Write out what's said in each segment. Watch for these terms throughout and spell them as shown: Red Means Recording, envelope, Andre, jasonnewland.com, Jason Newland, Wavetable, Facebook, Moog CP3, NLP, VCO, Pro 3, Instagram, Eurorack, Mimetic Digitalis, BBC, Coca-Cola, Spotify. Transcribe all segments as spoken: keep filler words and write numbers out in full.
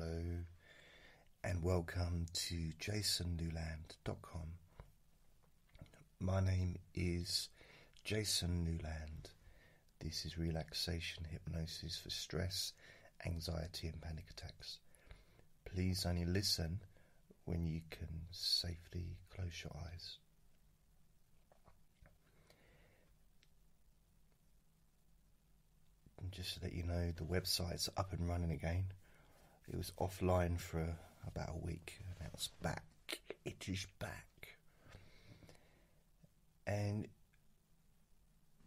Hello and welcome to jason newland dot com. My name is Jason Newland. This is relaxation hypnosis for stress, anxiety and panic attacks. Please only listen when you can safely close your eyes. And just to let you know, the website's up and running again. It was offline for about a week, and now it's back. It is back. And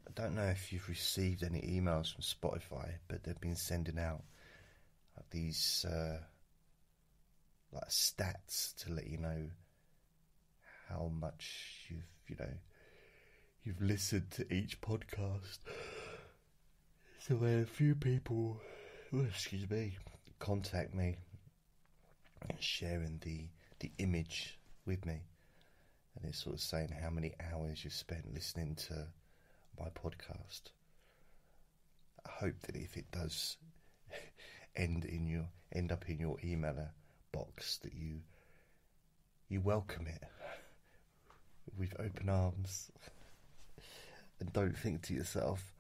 I don't know if you've received any emails from Spotify, but they've been sending out these uh, like stats to let you know how much you've, you know, you've listened to each podcast. So a few people, oh, excuse me, contact me and sharing the, the image with me. And it's sort of saying how many hours you've spent listening to my podcast. I hope that if it does end in your end up in your emailer box, that you you welcome it with open arms and don't think to yourself,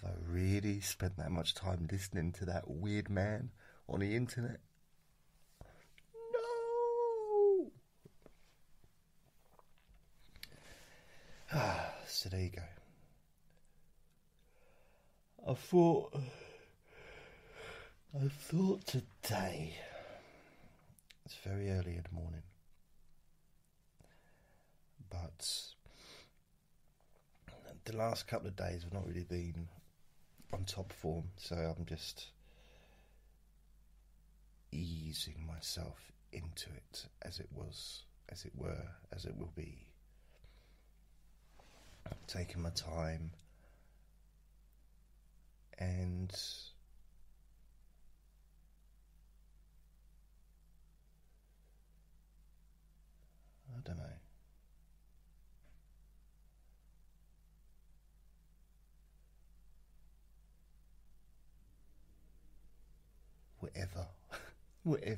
have I really spent that much time listening to that weird man on the internet? No! Ah, so there you go. I thought... I thought today... It's very early in the morning. But... the last couple of days have not really been... on top form, so I'm just easing myself into it, as it was, as it were, as it will be. I'm taking my time and I don't know. Whatever, whatever.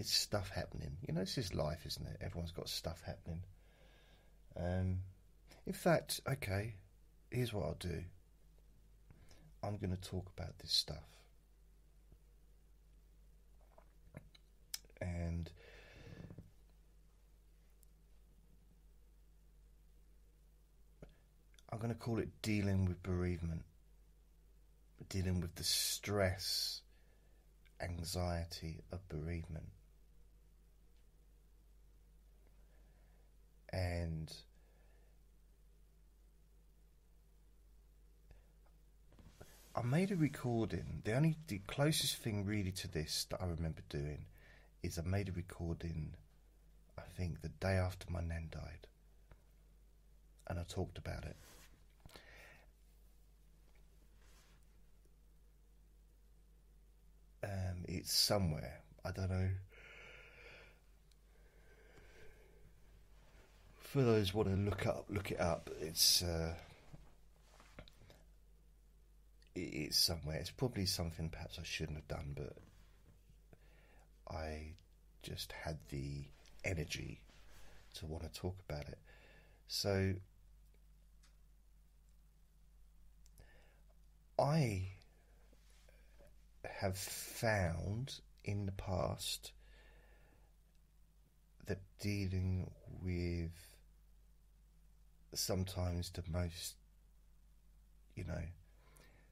It's stuff happening. You know, it's just life, isn't it? Everyone's got stuff happening. Um, in fact, okay, here's what I'll do. I'm going to talk about this stuff. And I'm going to call it dealing with bereavement. Dealing with the stress, anxiety of bereavement. And I made a recording. The only, the closest thing really to this that I remember doing is I made a recording, I think, the day after my nan died. And I talked about it. Um, it's somewhere. I don't know. For those who want to look up, look it up. It's uh, it's somewhere. It's probably something perhaps I shouldn't have done, but I just had the energy to want to talk about it. So I have found in the past that dealing with sometimes the most, you know,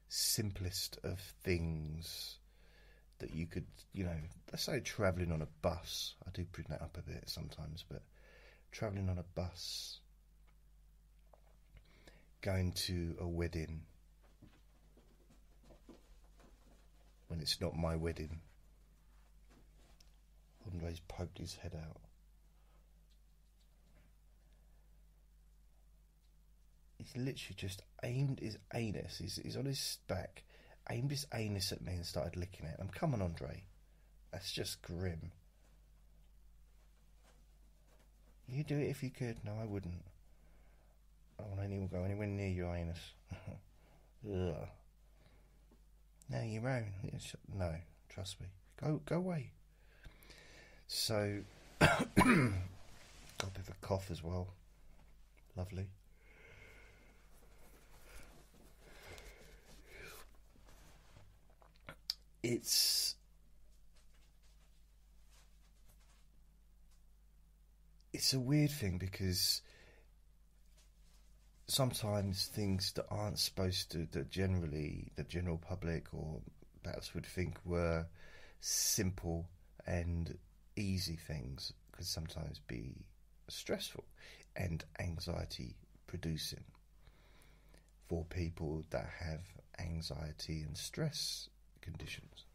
simplest of things that you could, you know, let's say travelling on a bus. I do bring that up a bit sometimes, but travelling on a bus, going to a wedding, when it's not my wedding. Andre's poked his head out. He's literally just aimed his anus. He's, he's on his back. Aimed his anus at me and started licking it. I'm coming, Andre. That's just grim. You do it if you could. No, I wouldn't. I don't want anyone go anywhere near your anus. Ugh. No, your own. No, Trust me. Go go away. So, got a bit of a cough as well. Lovely. It's... It's a weird thing because sometimes things that aren't supposed to, that generally the general public or perhaps would think were simple and easy things, could sometimes be stressful and anxiety producing for people that have anxiety and stress conditions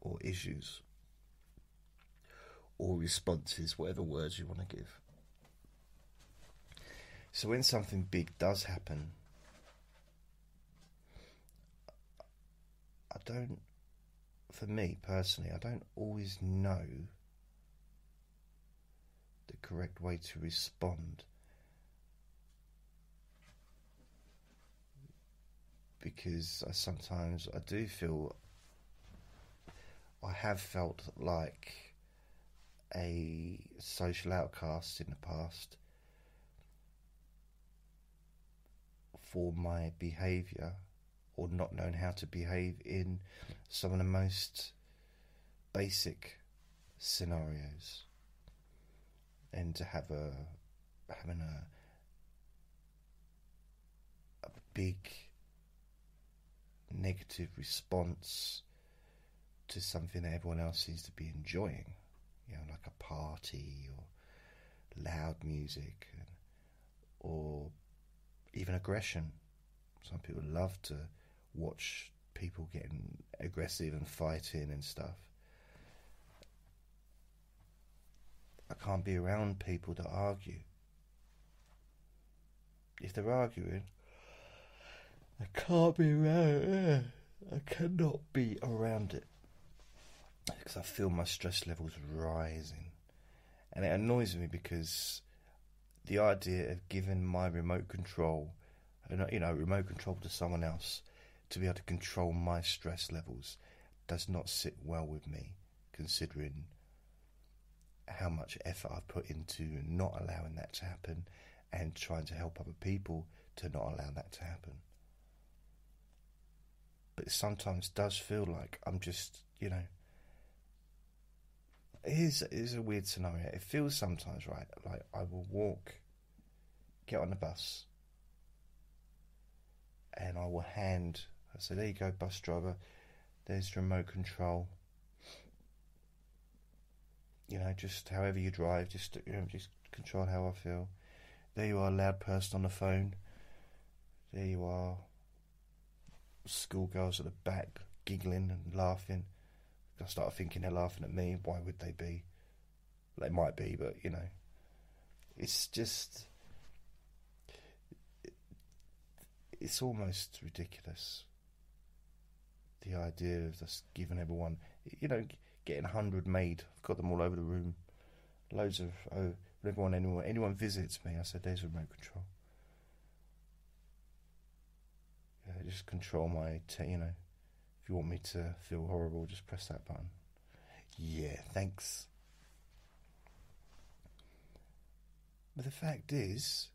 or issues. Or responses, whatever words you want to give. So when something big does happen, I don't, for me personally, I don't always know the correct way to respond. Because I sometimes, I do feel, I have felt like a social outcast in the past for my behaviour or not knowing how to behave in some of the most basic scenarios, and to have a having a, a big negative response to something that everyone else seems to be enjoying. You know, like a party or loud music and, or even aggression. Some people love to watch people getting aggressive and fighting and stuff. I can't be around people that argue. If they're arguing, I can't be around. I cannot be around it. Because I feel my stress levels rising, and it annoys me because the idea of giving my remote control, you know, remote control to someone else to be able to control my stress levels does not sit well with me, considering how much effort I've put into not allowing that to happen and trying to help other people to not allow that to happen. But it sometimes does feel like I'm just, you know, It is, it is a weird scenario. It feels sometimes, right, like I will walk, get on the bus, and I will hand, I say, there you go, bus driver, there's the remote control. You know, just however you drive, just, you know, just control how I feel. There you are, loud person on the phone. There you are, schoolgirls at the back, giggling and laughing. I started thinking they're laughing at me. Why would they be? They might be, but, you know. It's just... It's almost ridiculous. The idea of just giving everyone... You know, getting a hundred made. I've got them all over the room. Loads of... Oh, everyone, anyone, anyone visits me, I said, there's remote control. Yeah, just control my... T- you know... If you want me to feel horrible, just press that button. Yeah, thanks. But the fact is,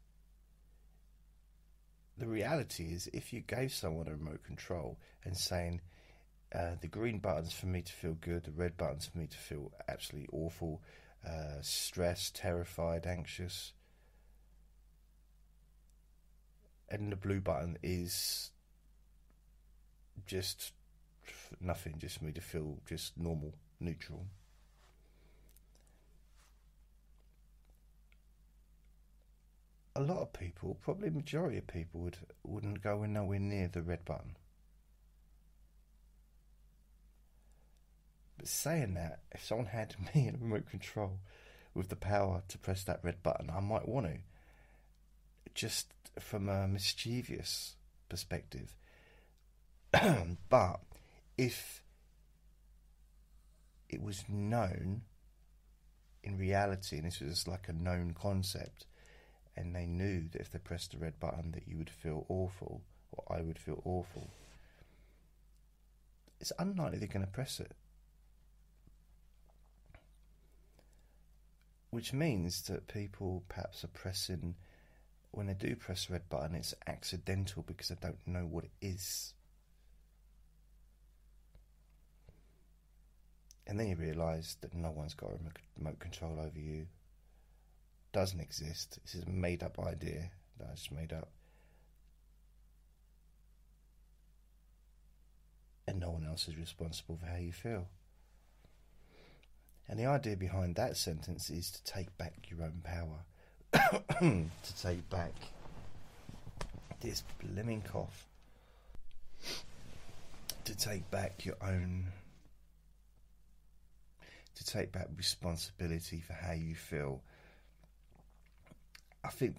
the reality is, if you gave someone a remote control and saying, uh, the green button's for me to feel good, the red button's for me to feel absolutely awful, uh, stressed, terrified, anxious, and the blue button is just... nothing, just for me to feel just normal, neutral. A lot of people, probably the majority of people, would, wouldn't go nowhere near the red button. But saying that, if someone had me in remote control with the power to press that red button, I might want to. Just from a mischievous perspective. But if it was known in reality, and this was like a known concept, and they knew that if they pressed the red button that you would feel awful, or I would feel awful, it's unlikely they're going to press it. which means that people perhaps are pressing, when they do press the red button, it's accidental because they don't know what it is. And then you realise that no one's got a remote control over you. Doesn't exist. This is a made up idea that I just made up. And no one else is responsible for how you feel. And the idea behind that sentence is to take back your own power. To take back this blooming cough. To take back your own... to take back responsibility for how you feel. I think,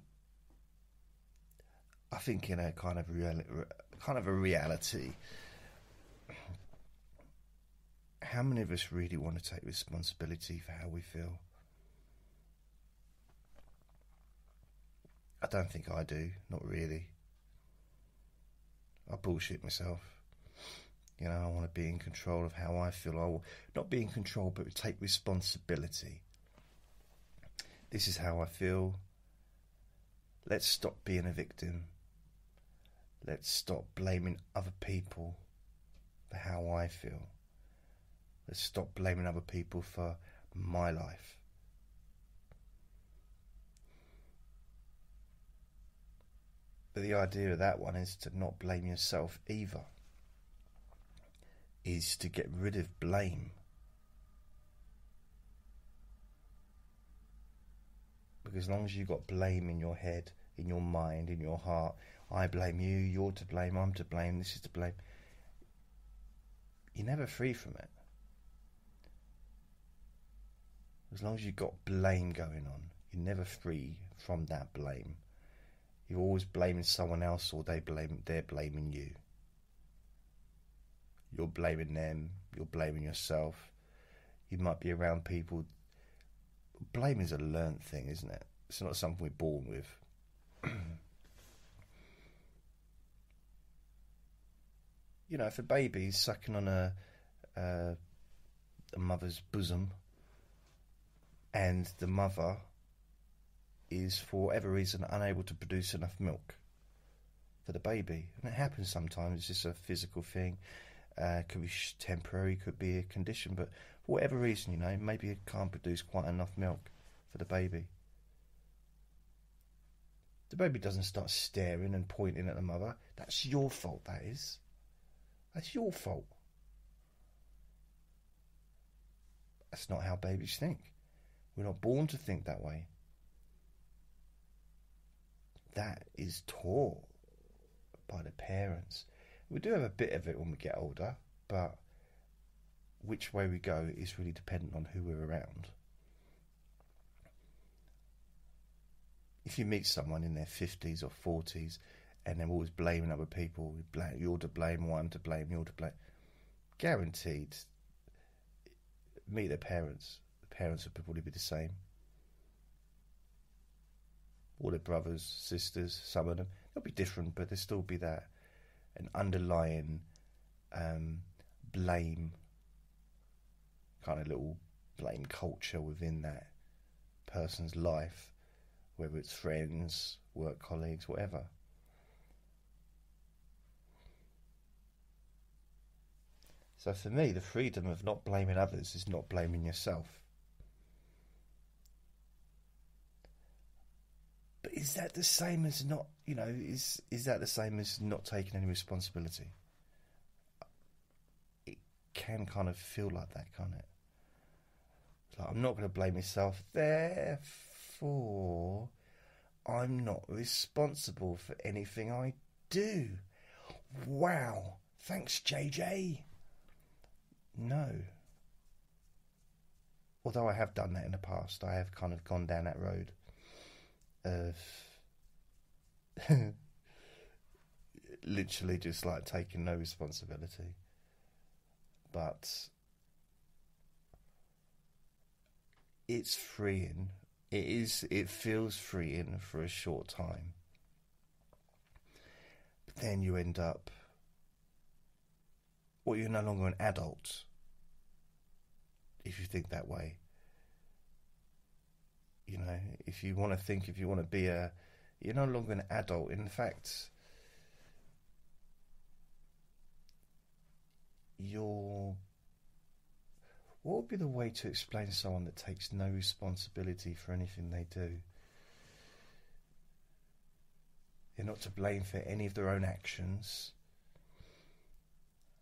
I think in a kind of real, kind of a reality, how many of us really want to take responsibility for how we feel? I don't think I do, not really. I bullshit myself. You know, I want to be in control of how I feel. I will not be in control, but take responsibility. This is how I feel. Let's stop being a victim. Let's stop blaming other people for how I feel. Let's stop blaming other people for my life. But the idea of that one is to not blame yourself either. Is to get rid of blame. Because as long as you've got blame in your head, in your mind, in your heart, I blame you, you're to blame, I'm to blame, this is to blame, you're never free from it. As long as you've got blame going on, you're never free from that blame. You're always blaming someone else, or they blame, they're blaming you. You're blaming them, you're blaming yourself. You might be around people. Blame is a learned thing, isn't it? It's not something we're born with. You know, if a baby's sucking on a, uh, a mother's bosom, and the mother is for whatever reason unable to produce enough milk for the baby, and it happens sometimes, it's just a physical thing. Uh, could be temporary, could be a condition, but for whatever reason, you know, maybe it can't produce quite enough milk for the baby. The baby doesn't start staring and pointing at the mother. That's your fault, that is. That's your fault. That's not how babies think. We're not born to think that way. That is taught by the parents. We do have a bit of it when we get older, but which way we go is really dependent on who we're around. If you meet someone in their fifties or forties and they're always blaming other people, you're to blame, or I'm to blame, you're to blame, guaranteed, meet their parents. The parents would probably be the same. All their brothers, sisters, some of them, they'll be different, but there'll still be that. An underlying um, blame, kind of little blame culture within that person's life, whether it's friends, work colleagues, whatever. So for me, the freedom of not blaming others is not blaming yourself. Is that the same as not, you know, is is that the same as not taking any responsibility? It can kind of feel like that, can't it? It's like, I'm not going to blame myself, therefore I'm not responsible for anything I do. Wow, thanks J J. No. Although I have done that in the past, I have kind of gone down that road. Of literally just like taking no responsibility. But it's freeing. It is, it feels freeing for a short time. But then you end up, well, you're no longer an adult if you think that way. you know, if you want to think, if you want to be a, you're no longer an adult. In fact, you're, what would be the way to explain someone that takes no responsibility for anything they do? They're not to blame for any of their own actions.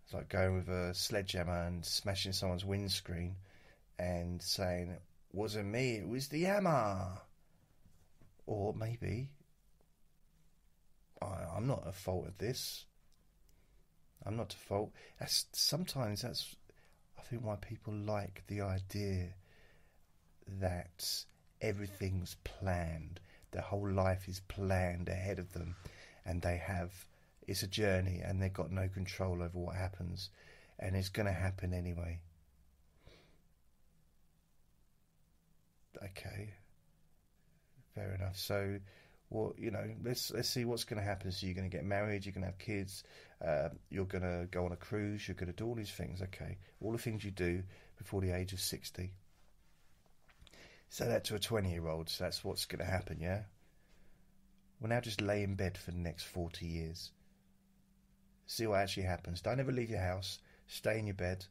It's like going with a sledgehammer and smashing someone's windscreen and saying, wasn't me, it was the hammer. Or maybe, I, I'm not at fault of this. I'm not at fault. That's, sometimes that's, I think, why people like the idea that everything's planned. Their whole life is planned ahead of them, and they have, it's a journey, and they've got no control over what happens, and it's going to happen anyway. Okay, fair enough. So, well, you know, let's let's see what's going to happen. So you're going to get married, you're going to have kids, uh, you're going to go on a cruise, you're going to do all these things. Okay, all the things you do before the age of sixty. Say that to a twenty-year-old, so that's what's going to happen, yeah? Well, now just lay in bed for the next forty years. See what actually happens. Don't ever leave your house. Stay in your bed.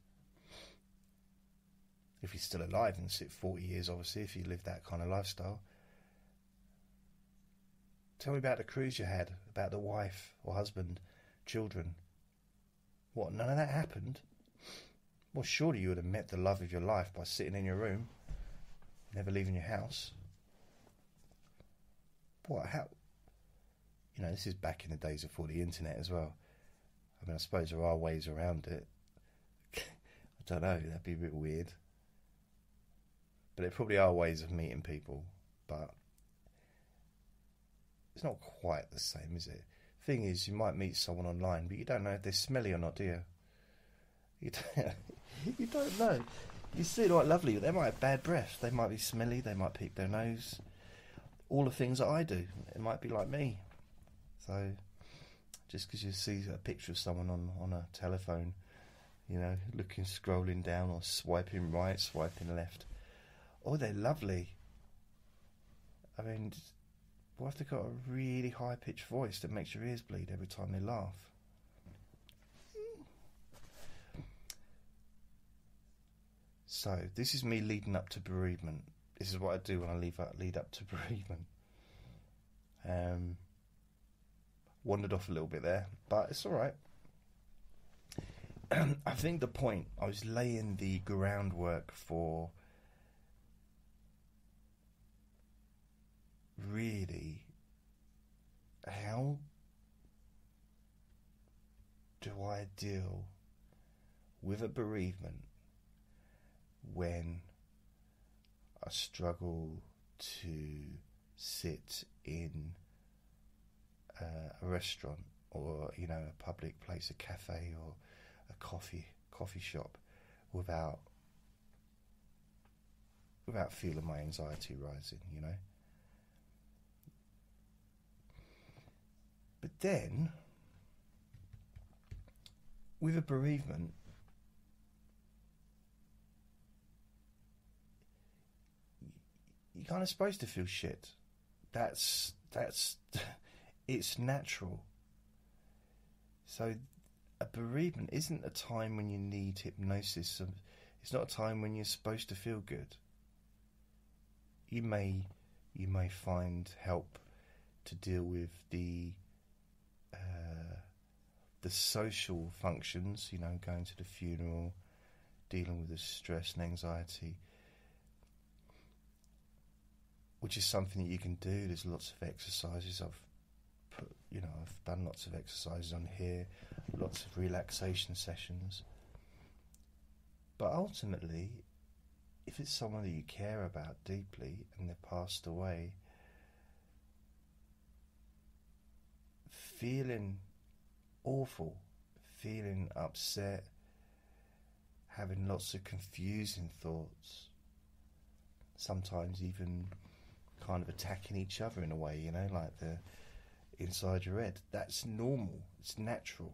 If you're still alive and sit forty years, obviously, if you live that kind of lifestyle. Tell me about the cruise you had, about the wife or husband, children. What, none of that happened? Well, surely you would have met the love of your life by sitting in your room. Never leaving your house. What, how? You know, this is back in the days before the internet as well. I mean, I suppose there are ways around it. I don't know, that'd be a bit weird. But there probably are ways of meeting people, but it's not quite the same, is it? Thing is, you might meet someone online, but you don't know if they're smelly or not, do you? You don't, you don't know. You see, like, lovely, they might have bad breath, they might be smelly, they might peep their nose. All the things that I do, it might be like me. So, just because you see a picture of someone on, on a telephone, you know, looking, scrolling down or swiping right, swiping left. Oh, they're lovely. I mean, what if they've got a really high-pitched voice that makes your ears bleed every time they laugh? So, this is me leading up to bereavement. This is what I do when I leave up, lead up to bereavement. Um, wandered off a little bit there, but it's all right. I think the point, I was laying the groundwork for really how do I deal with a bereavement when I struggle to sit in uh, a restaurant or, you know, a public place, a cafe or a coffee coffee shop without without feeling my anxiety rising, you know. But then, with a bereavement, you're kind of supposed to feel shit. That's, that's, it's natural. So a bereavement isn't a time when you need hypnosis. It's not a time when you're supposed to feel good. You may, you may find help to deal with the, uh, the social functions, you know, going to the funeral, dealing with the stress and anxiety, which is something that you can do. There's lots of exercises. I've put, you know, I've done lots of exercises on here, lots of relaxation sessions. But ultimately, if it's someone that you care about deeply and they've passed away, feeling awful, feeling upset, having lots of confusing thoughts, sometimes even kind of attacking each other in a way, you know, like the inside your head. That's normal. It's natural.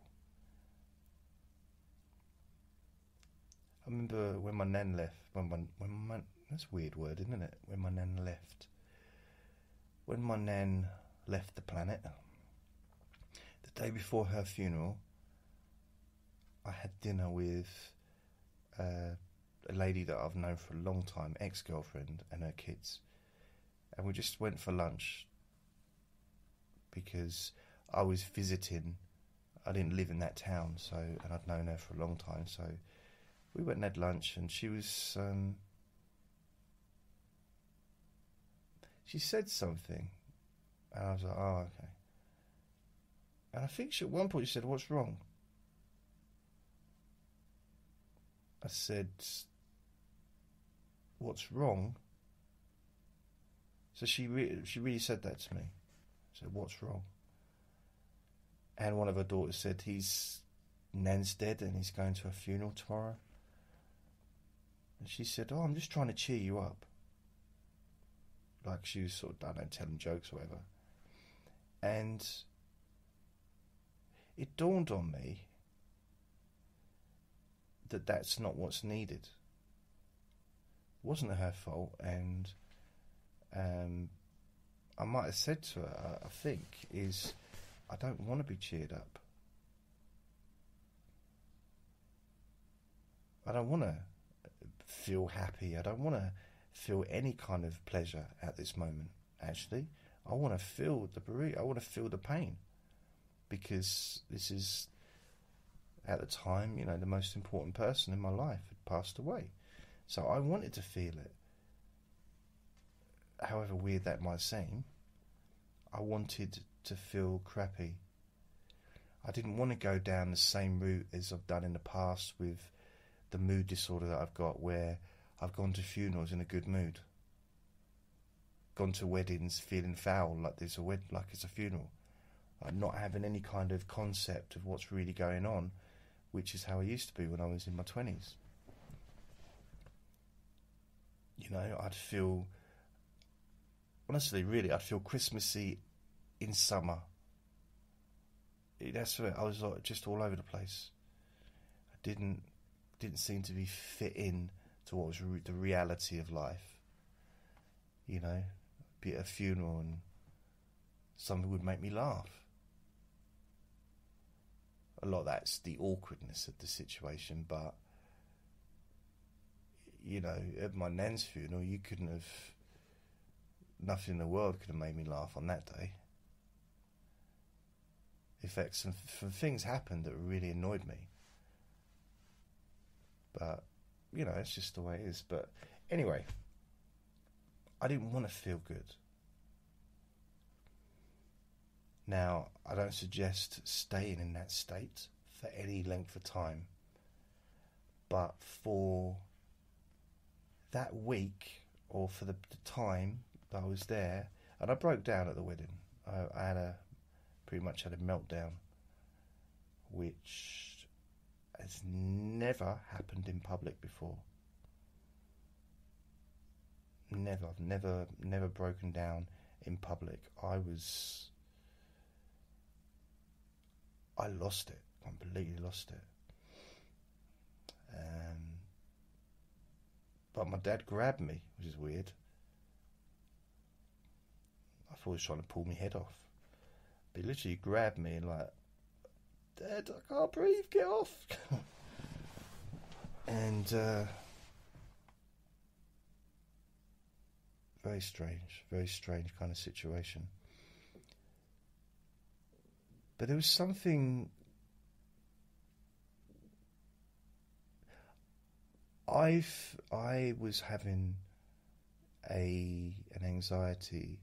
I remember when my nan left. When my, when my that's a weird word, isn't it? When my nan left, when my nan left the planet, the day before her funeral, I had dinner with uh, a lady that I've known for a long time, ex-girlfriend, and her kids. And we just went for lunch because I was visiting. I didn't live in that town, so, and I'd known her for a long time. So we went and had lunch, and she was... Um, she said something, and I was like, oh, okay. And I think she, at one point she said, what's wrong? I said, what's wrong? So she, re she really said that to me. I said, what's wrong? And one of her daughters said, he's, Nan's dead and he's going to a funeral tomorrow. And she said, oh, I'm just trying to cheer you up. Like she was sort of, I don't know, telling jokes or whatever. And it dawned on me that that's not what's needed. It wasn't her fault, and um, I might have said to her, I think, is I don't want to be cheered up. I don't want to feel happy. I don't want to feel any kind of pleasure at this moment, actually. I want to feel the bereavement. I want to feel the pain, because this is... At the time, you know, the most important person in my life had passed away. So I wanted to feel it. However weird that might seem, I wanted to feel crappy. I didn't want to go down the same route as I've done in the past with the mood disorder that I've got, where I've gone to funerals in a good mood. Gone to weddings feeling foul, like there's a wed like it's a funeral. I'm not having any kind of concept of what's really going on, which is how I used to be when I was in my twenties. You know, I'd feel, honestly, really, I'd feel Christmassy in summer. That's it. I was like just all over the place. I didn't didn't seem to be fit in to what was re the reality of life. You know, be at a funeral and something would make me laugh. A lot of that's the awkwardness of the situation, but you know, at my nan's funeral, you couldn't have, nothing in the world could have made me laugh on that day. In fact, some, some things happened that really annoyed me, but you know, it's just the way it is. But anyway, I didn't want to feel good. Now, I don't suggest staying in that state for any length of time, but for that week, or for the, the time that I was there, and I broke down at the wedding. I, I had a pretty much had a meltdown, which has never happened in public before. Never, I've never, never broken down in public. I was... I lost it, completely lost it. Um, but my dad grabbed me, which is weird. I thought he was trying to pull my head off. But he literally grabbed me and like, Dad, I can't breathe, get off. And uh, very strange, very strange kind of situation. But there was something, I've, I was having a, an anxiety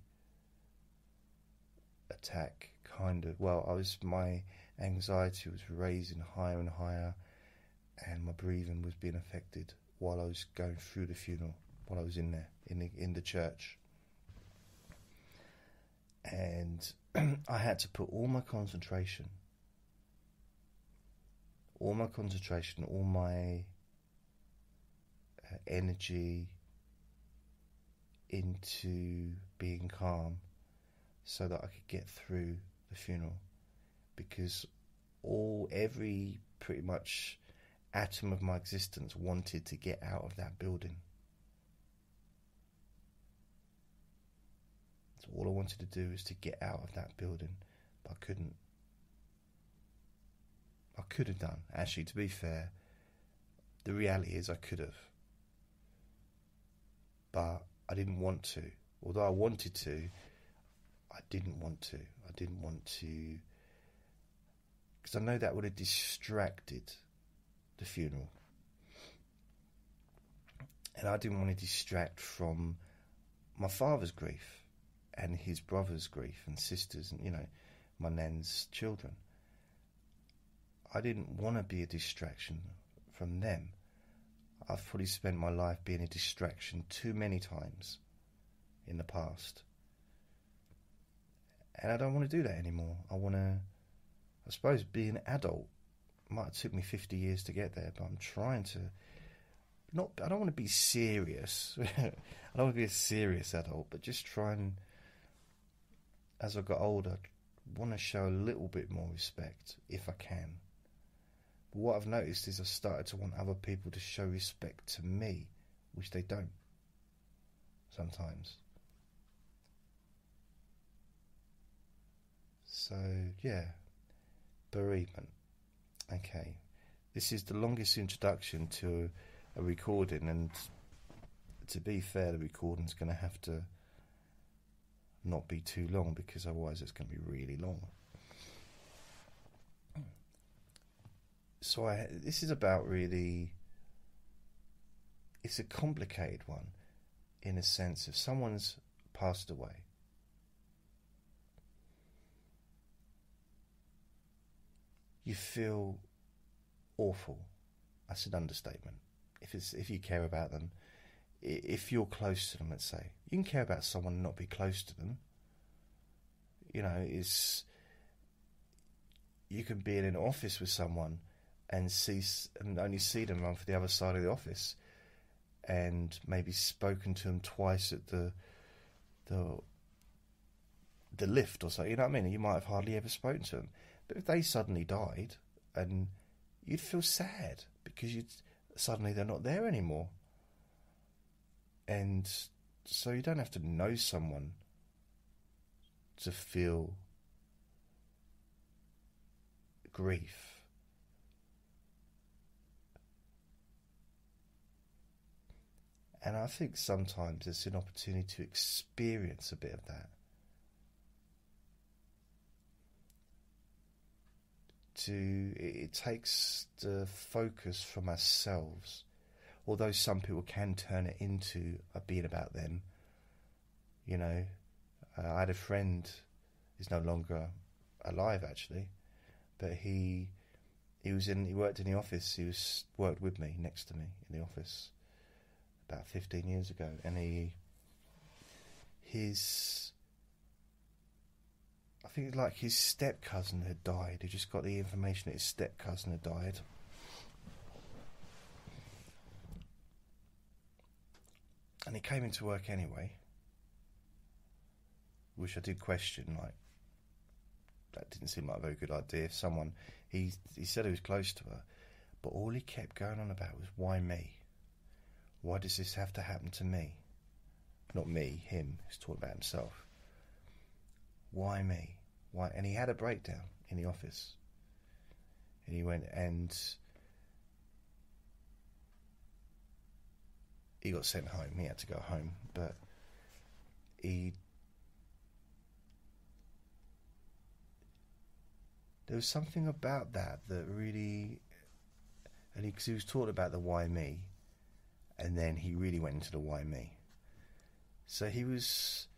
attack, kind of, well, I was, my anxiety was raising higher and higher, and my breathing was being affected while I was going through the funeral, while I was in there, in the, in the church. And I had to put all my concentration, all my concentration, all my uh, energy into being calm so that I could get through the funeral, because all, every pretty much atom of my existence wanted to get out of that building. All I wanted to do was to get out of that building, but I couldn't. I could have done. Actually, to be fair, the reality is I could have. But I didn't want to. Although I wanted to, I didn't want to. I didn't want to. Because I know that would have distracted the funeral. And I didn't want to distract from my father's grief and his brother's grief and sisters and, you know, my nan's children. I didn't want to be a distraction from them. I've probably spent my life being a distraction too many times in the past. And I don't want to do that anymore. I want to, I suppose, be an adult. It might have took me fifty years to get there, but I'm trying to not, I don't want to be serious. I don't want to be a serious adult, but just try and, as I got older, I want to show a little bit more respect if I can. But what I've noticed is I started to want other people to show respect to me, which they don't sometimes. So, yeah, bereavement. Okay, this is the longest introduction to a recording, and to be fair, the recording's going to have to not be too long, because otherwise it's going to be really long. So I, this is about really, it's a complicated one in a sense if someone's passed away. You feel awful. That's an understatement. If it's if you care about them, if you're close to them, let's say, you can care about someone and not be close to them. You know, it's you can be in an office with someone and see and only see them run for the other side of the office, and maybe spoken to them twice at the the the lift or so. You know what I mean? You might have hardly ever spoken to them. But if they suddenly died, and you'd feel sad because you'd suddenly they're not there anymore. And so you don't have to know someone to feel grief. And I think sometimes it's an opportunity to experience a bit of that. To, it takes the focus from ourselves, although some people can turn it into a being about them. You know, uh, I had a friend who's no longer alive actually, but he he was in he worked in the office. He was worked with me next to me in the office about fifteen years ago, and he his. I think like his step-cousin had died. He just got the information that his step-cousin had died. And he came into work anyway, which I did question, like, that didn't seem like a very good idea. If someone, he, he said he was close to her, but all he kept going on about was, why me? Why does this have to happen to me? Not me, him, he's talking about himself. Why me? Why? And he had a breakdown in the office. And he went and he got sent home. He had to go home, but he there was something about that that really, and he, cause he was taught about the why me, and then he really went into the why me. So he was.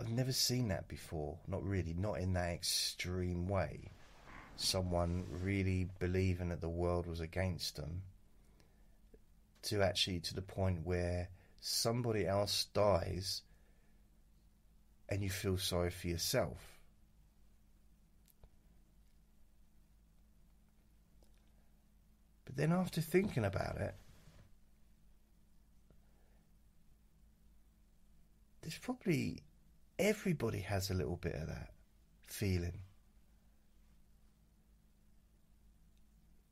I've never seen that before, not really, not in that extreme way. Someone really believing that the world was against them, to actually to the point where somebody else dies and you feel sorry for yourself. But then after thinking about it, there's probably... everybody has a little bit of that feeling.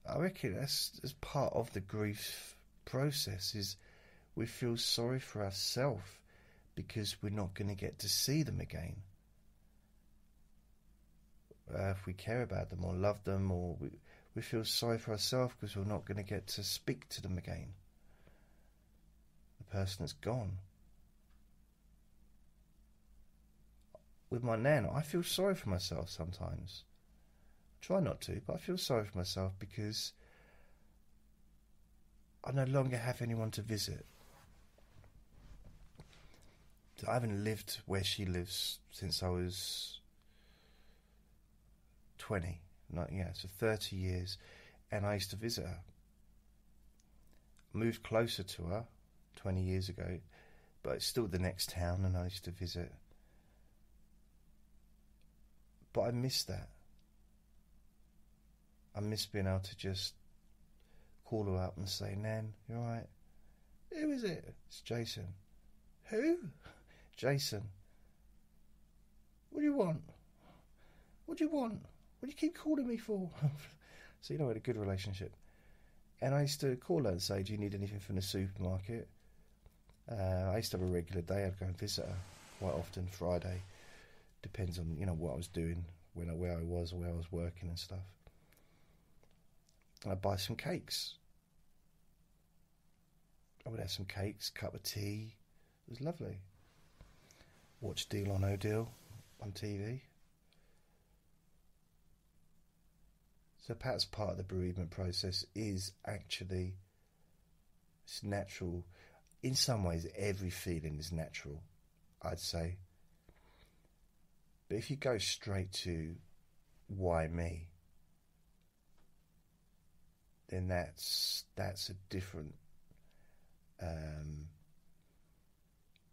I reckon that's, that's part of the grief process, is we feel sorry for ourselves because we're not going to get to see them again. Uh, if we care about them or love them, or we, we feel sorry for ourselves because we're not going to get to speak to them again. The person that's gone. With my nan, I feel sorry for myself sometimes. I try not to, but I feel sorry for myself because I no longer have anyone to visit. I haven't lived where she lives since I was twenty, not, yeah, so thirty years, and I used to visit her. I moved closer to her twenty years ago, but it's still the next town, and I used to visit. But I miss that. I miss being able to just call her up and say, "Nan, you alright? Who is it? It's Jason. Who? Jason. What do you want? What do you want? What do you keep calling me for?" So, you know, I had a good relationship. And I used to call her and say, "Do you need anything from the supermarket?" Uh, I used to have a regular day. I'd go and visit her quite often, Friday. Depends on, you know, what I was doing, when I, where I was, or where I was working and stuff. And I'd buy some cakes. I would have some cakes, cup of tea. It was lovely. Watch Deal or No Deal on T V. So perhaps part of the bereavement process is actually, it's natural. In some ways, every feeling is natural, I'd say. But if you go straight to why me, then that's that's a different. Um,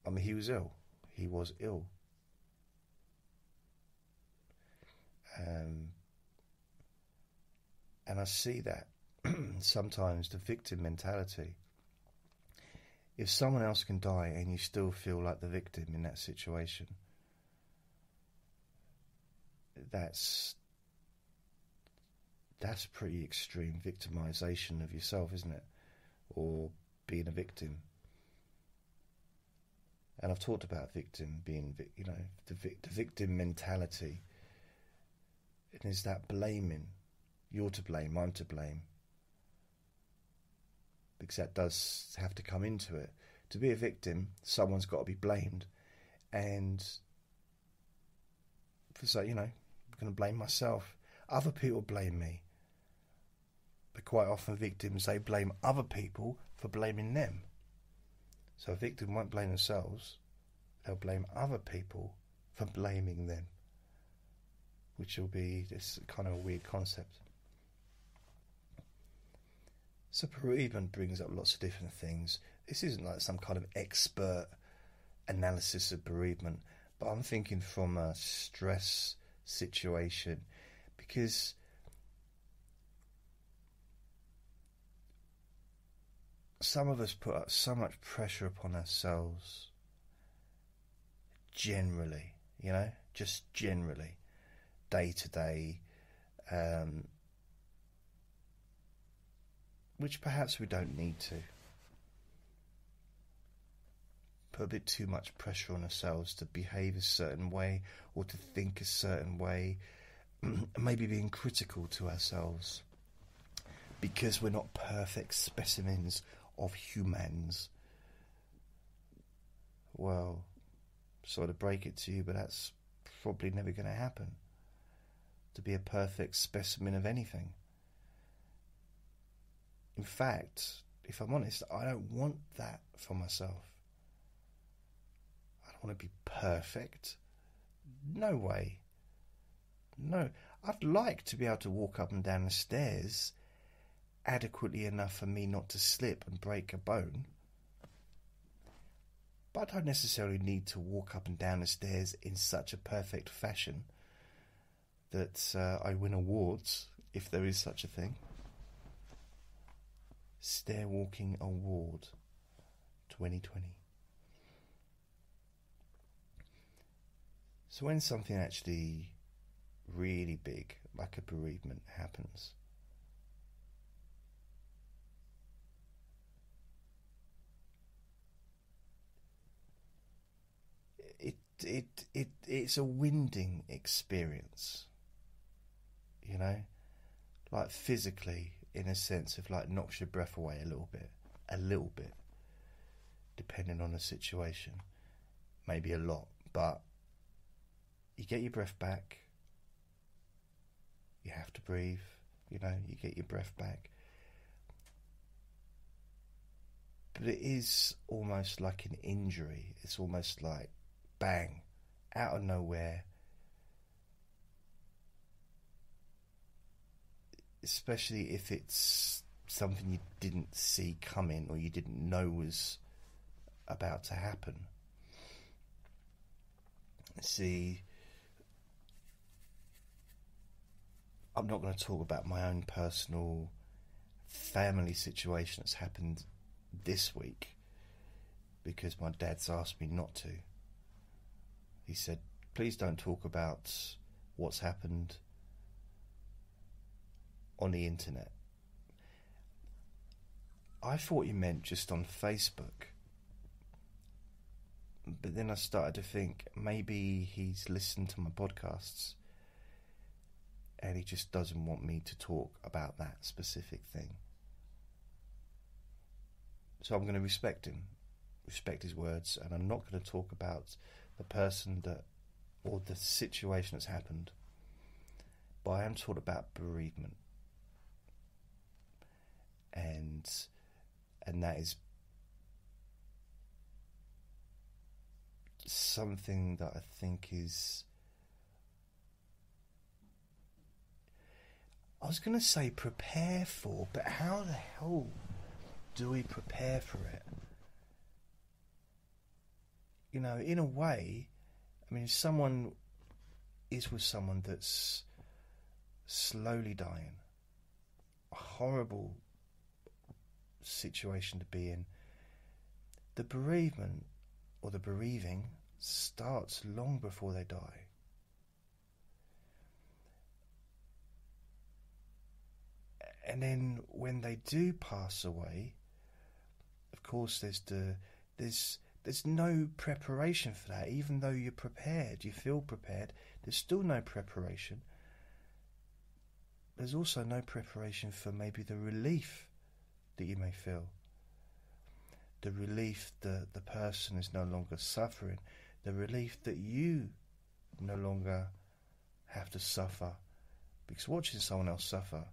I mean, he was ill. He was ill. Um, and I see that sometimes, the victim mentality. If someone else can die and you still feel like the victim in that situation, that's that's pretty extreme victimization of yourself, isn't it? Or being a victim. And I've talked about victim being, you know, the, the victim mentality. And is that blaming? You're to blame, I'm to blame. Because that does have to come into it. To be a victim, someone's got to be blamed. And for so, you know, I'm going to blame myself. Other people blame me. But quite often victims, they blame other people for blaming them. So a victim won't blame themselves. They'll blame other people for blaming them. Which will be this kind of a weird concept. So bereavement brings up lots of different things. This isn't like some kind of expert analysis of bereavement. But I'm thinking from a stress situation. Because some of us put up so much pressure upon ourselves, generally, you know, just generally, day to day, um, which perhaps we don't need to. Put a bit too much pressure on ourselves to behave a certain way or to think a certain way. Maybe being critical to ourselves because we're not perfect specimens of humans. Well, sorry to break it to you, but that's probably never going to happen, to be a perfect specimen of anything. In fact, if I'm honest, I don't want that for myself. I don't want to be perfect. No way. No, I'd like to be able to walk up and down the stairs adequately enough for me not to slip and break a bone. But I don't necessarily need to walk up and down the stairs in such a perfect fashion that uh, I win awards, if there is such a thing. Stair Walking Award twenty twenty. So when something actually really big, like a bereavement, happens, it it it it's a winding experience, you know, like physically, in a sense of like knocks your breath away a little bit, a little bit, depending on the situation, maybe a lot, but you get your breath back. You have to breathe, you know, you get your breath back. But it is almost like an injury. It's almost like, bang, out of nowhere. Especially if it's something you didn't see coming or you didn't know was about to happen. See, I'm not going to talk about my own personal family situation that's happened this week, because my dad's asked me not to. He said, please don't talk about what's happened on the internet. I thought you meant just on Facebook, but then I started to think maybe he's listened to my podcasts and he just doesn't want me to talk about that specific thing. So I'm going to respect him, respect his words, and I'm not going to talk about the person that, or the situation that's happened. But I am taught about bereavement. And, and that is something that I think is, I was going to say prepare for, but how the hell do we prepare for it? You know, in a way, I mean, if someone is with someone that's slowly dying, a horrible situation to be in, the bereavement or the bereaving starts long before they die. And then when they do pass away, of course, there's the there's there's no preparation for that. Even though you're prepared, you feel prepared, there's still no preparation. There's also no preparation for maybe the relief that you may feel. The relief that the person is no longer suffering. The relief that you no longer have to suffer. Because watching someone else suffer,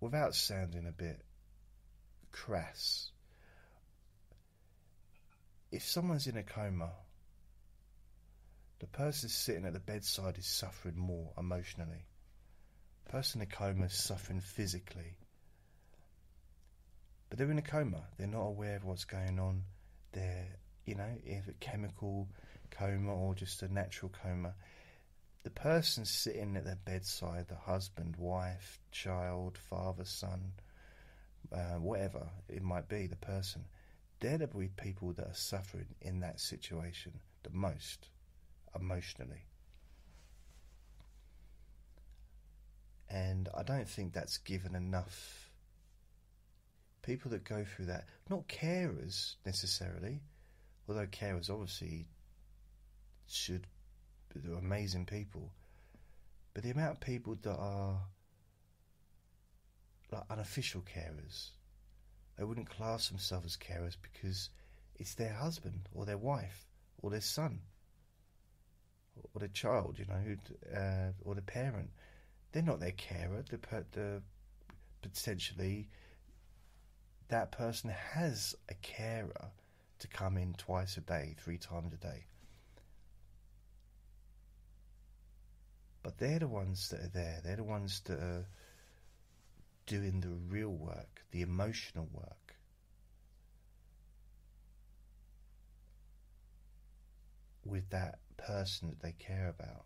without sounding a bit crass, if someone's in a coma, the person sitting at the bedside is suffering more emotionally. The person in a coma is suffering physically. But they're in a coma. They're not aware of what's going on. They're, you know, if a chemical coma or just a natural coma. The person sitting at their bedside, the husband, wife, child, father, son, uh, whatever it might be, the person, they're the people that are suffering in that situation the most emotionally. And I don't think that's given enough. People that go through that, not carers necessarily, although carers obviously should be, they're amazing people, but the amount of people that are like unofficial carers, they wouldn't class themselves as carers because it's their husband or their wife or their son or their child, you know, uh, or the parent. They're not their carer. The, the potentially that person has a carer to come in twice a day, three times a day. But they're the ones that are there. They're the ones that are doing the real work, the emotional work. With that person that they care about.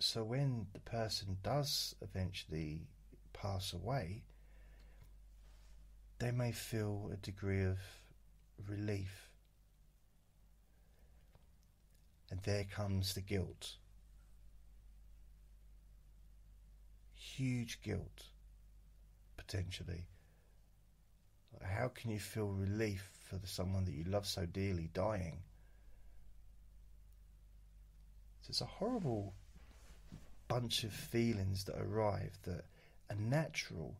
So when the person does eventually pass away, they may feel a degree of relief. And there comes the guilt. Huge guilt, potentially, How can you feel relief for someone that you love so dearly dying? So it's a horrible bunch of feelings that arrive that are natural,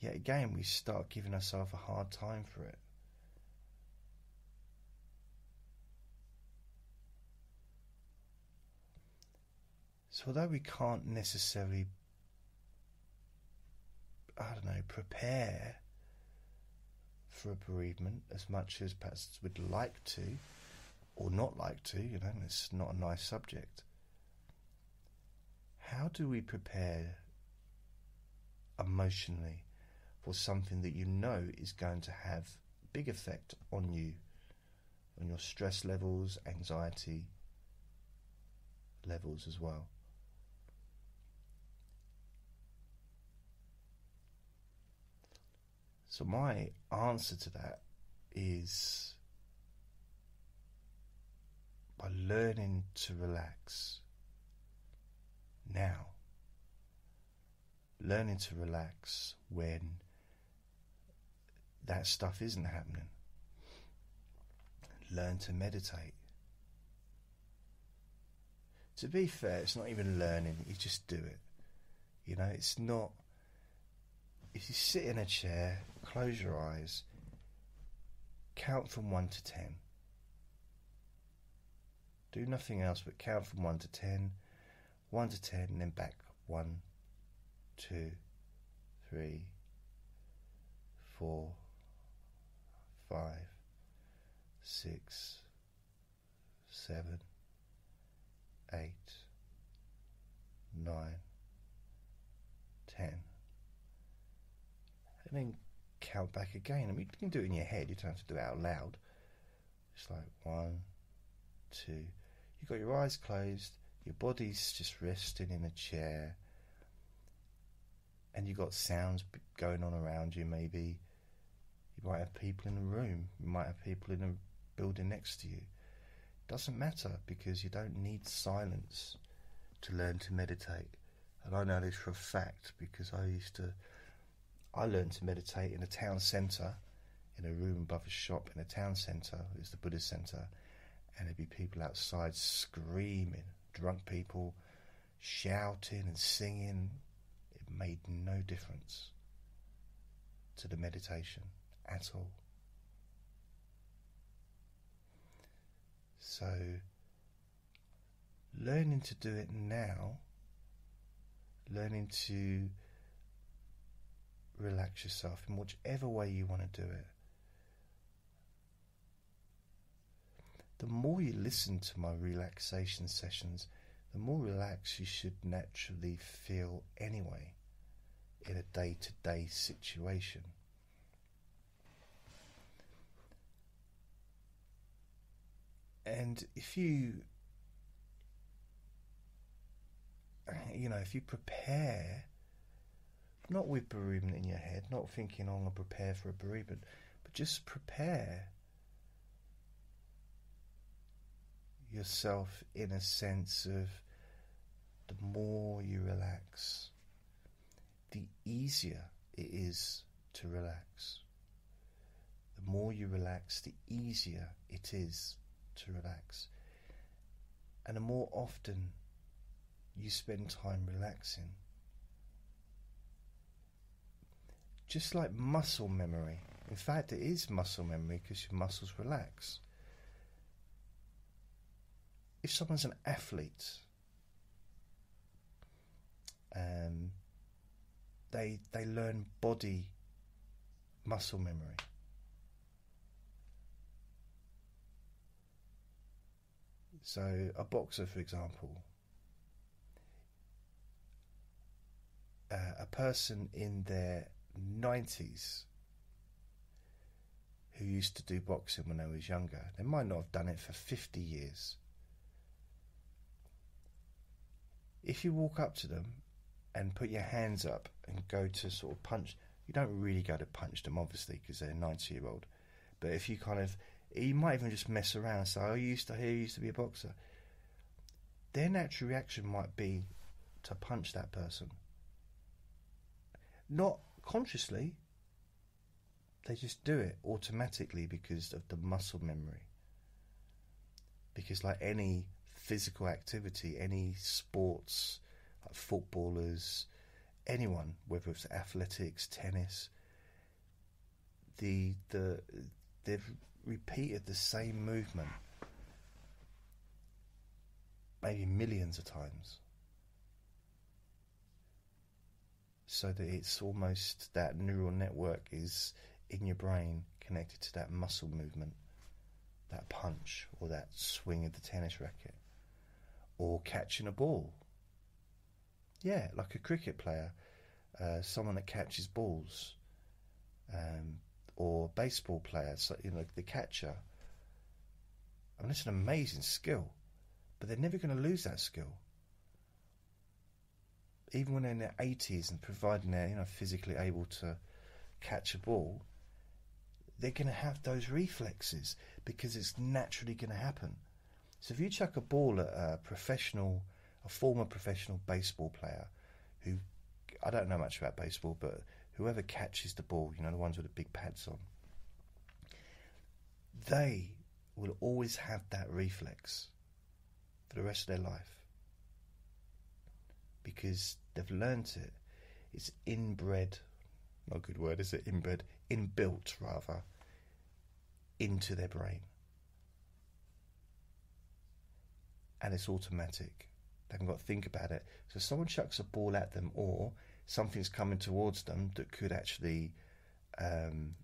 yet again we start giving ourselves a hard time for it. So although we can't necessarily, I don't know, prepare for a bereavement as much as perhaps we'd like to, or not like to, you know, it's not a nice subject. How do we prepare emotionally for something that you know is going to have a big effect on you, on your stress levels, anxiety levels as well? So my answer to that is by learning to relax now. Learning to relax when that stuff isn't happening. Learn to meditate. To be fair, it's not even learning, you just do it. You know, it's not... If you sit in a chair, close your eyes, count from one to ten. Do nothing else but count from one to ten, one to ten, and then back one, two, three, four, five, six, seven, eight, nine, ten. And then count back again. I mean, you can do it in your head, you don't have to do it out loud. It's like one, two. You've got your eyes closed, your body's just resting in a chair, and you've got sounds going on around you maybe. You might have people in the room, you might have people in the building next to you. It doesn't matter, because you don't need silence to learn to meditate. And I know this for a fact, because I used to... I learned to meditate in a town centre, in a room above a shop in a town centre. It was the Buddhist centre, and there'd be people outside screaming, drunk people, shouting and singing. It made no difference to the meditation at all. So, learning to do it now, learning to relax yourself in whichever way you want to do it. The more you listen to my relaxation sessions, the more relaxed you should naturally feel anyway in a day-to-day situation. And if you, you know, if you prepare, not with bereavement in your head, not thinking, oh, I'm going to prepare for a bereavement, but just prepare yourself in a sense of the more you relax, the easier it is to relax. The more you relax, the easier it is to relax. And the more often you spend time relaxing, just like muscle memory. In fact, it is muscle memory, because your muscles relax. If someone's an athlete, um, they they learn body muscle memory. So a boxer, for example, uh, a person in their nineties who used to do boxing when they was younger, they might not have done it for fifty years. If you walk up to them and put your hands up and go to sort of punch, you don't really go to punch them, obviously, because they're a ninety year old, but if you kind of, you might even just mess around and say, oh, you used to hear you used to be a boxer, their natural reaction might be to punch that person, not consciously, They just do it automatically because of the muscle memory. Because like any physical activity, any sports, like footballers, anyone, whether it's athletics, tennis, the the they've repeated the same movement maybe millions of times, so that it's almost that neural network is in your brain connected to that muscle movement, that punch or that swing of the tennis racket, or catching a ball. Yeah, like a cricket player, uh, someone that catches balls, um, or baseball player, so, you know, the catcher. I mean, it's an amazing skill, but they're never going to lose that skill. Even when they're in their eighties and providing they're, you know, physically able to catch a ball, they're going to have those reflexes because it's naturally going to happen. So if you chuck a ball at a professional, a former professional baseball player who, I don't know much about baseball, but whoever catches the ball, you know, the ones with the big pads on, they will always have that reflex for the rest of their life because they've learnt it. It's inbred, not a good word, is it? Inbred, inbuilt rather, into their brain. And it's automatic. They haven't got to think about it. So if someone chucks a ball at them or something's coming towards them that could actually um,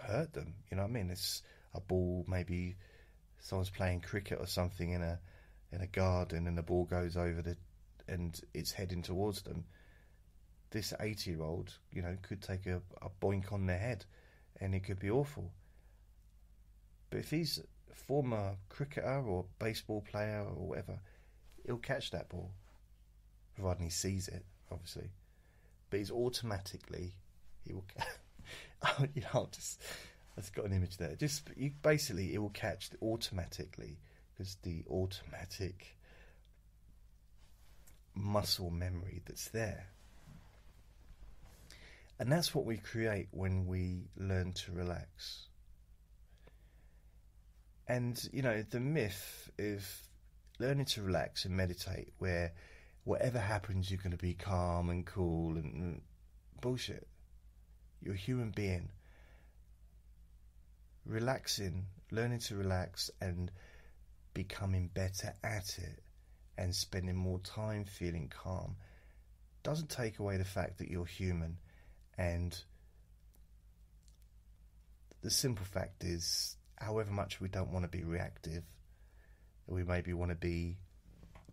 hurt them, you know what I mean? It's a ball, maybe someone's playing cricket or something in a in a garden and the ball goes over the and it's heading towards them. This eighty-year-old, you know, could take a, a boink on their head and it could be awful. But if he's a former cricketer or baseball player or whatever, he'll catch that ball, providing he sees it, obviously. But he's automatically, he will. oh, you know, just I've got an image there. Just you, basically, it will catch the, automatically because the automatic muscle memory that's there, and that's what we create when we learn to relax. And you know, the myth of learning to relax and meditate, where whatever happens you're going to be calm and cool and bullshit. You're a human being. Relaxing, learning to relax and becoming better at it and spending more time feeling calm doesn't take away the fact that you're human. And the simple fact is, however much we don't want to be reactive, we maybe want to be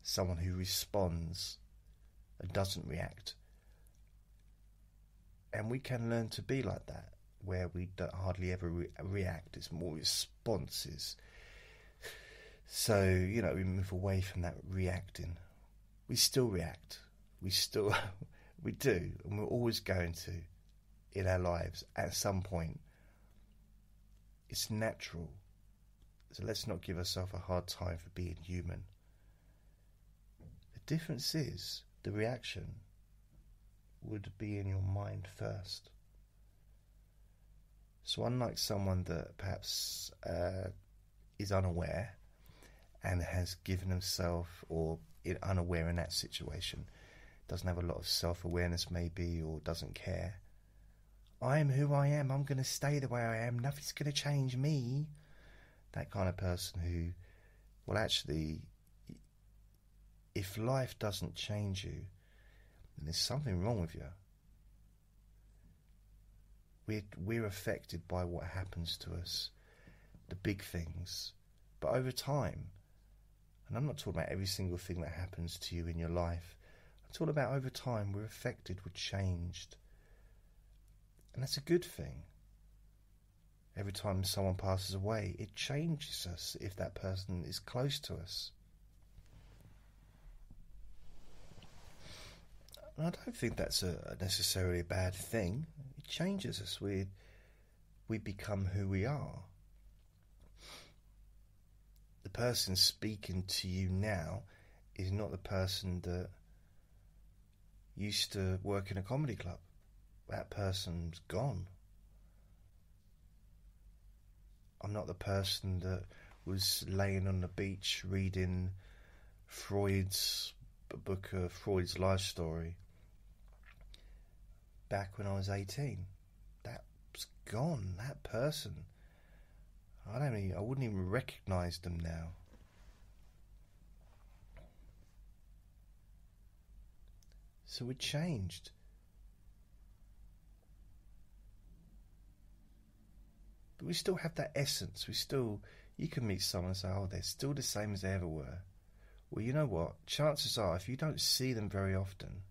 someone who responds and doesn't react. And we can learn to be like that, where we don't hardly ever re- react. It's more responses. So, you know, we move away from that reacting. We still react. We still, we do. And we're always going to in our lives at some point. It's natural. So let's not give ourselves a hard time for being human. The difference is the reaction would be in your mind first. So unlike someone that perhaps uh, is unaware and has given himself, or unaware in that situation, doesn't have a lot of self-awareness maybe, or doesn't care. I am who I am. I'm going to stay the way I am. Nothing's going to change me. That kind of person who, well, actually, if life doesn't change you, then there's something wrong with you. We're, we're affected by what happens to us, the big things. But over time, and I'm not talking about every single thing that happens to you in your life, I'm talking about over time, we're affected, we're changed. And that's a good thing. Every time someone passes away, it changes us if that person is close to us. And I don't think that's a necessarily a bad thing. It changes us. We, we become who we are. The person speaking to you now is not the person that used to work in a comedy club. That person's gone. I'm not the person that was laying on the beach reading Freud's book, of Freud's life story, back when I was eighteen. That's gone. That person, I don't even, I wouldn't even recognise them now. So we're changed. But we still have that essence. We still, you can meet someone and say, oh, they're still the same as they ever were. Well, you know what? Chances are, if you don't see them very often,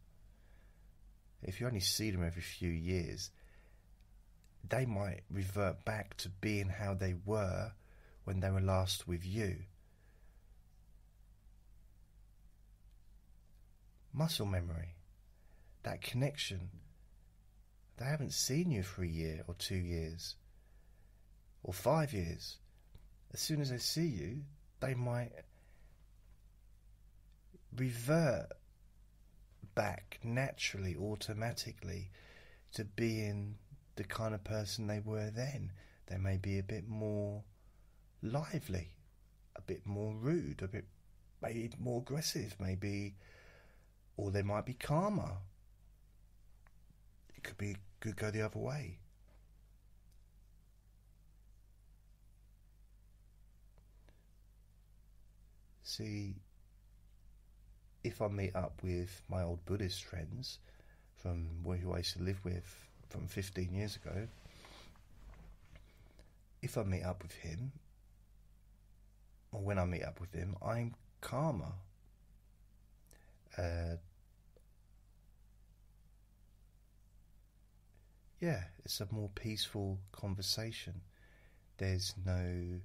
if you only see them every few years, they might revert back to being how they were when they were last with you. Muscle memory. That connection. They haven't seen you for a year or two years or five years. As soon as they see you, they might revert back naturally, automatically, to being the kind of person they were then. They may be a bit more lively, a bit more rude, a bit maybe more aggressive, maybe, or they might be calmer. It could be could go the other way. See, if I meet up with my old Buddhist friends from where I used to live with from fifteen years ago, if I meet up with him, or when I meet up with him, I'm calmer. Uh, yeah, it's a more peaceful conversation. There's no...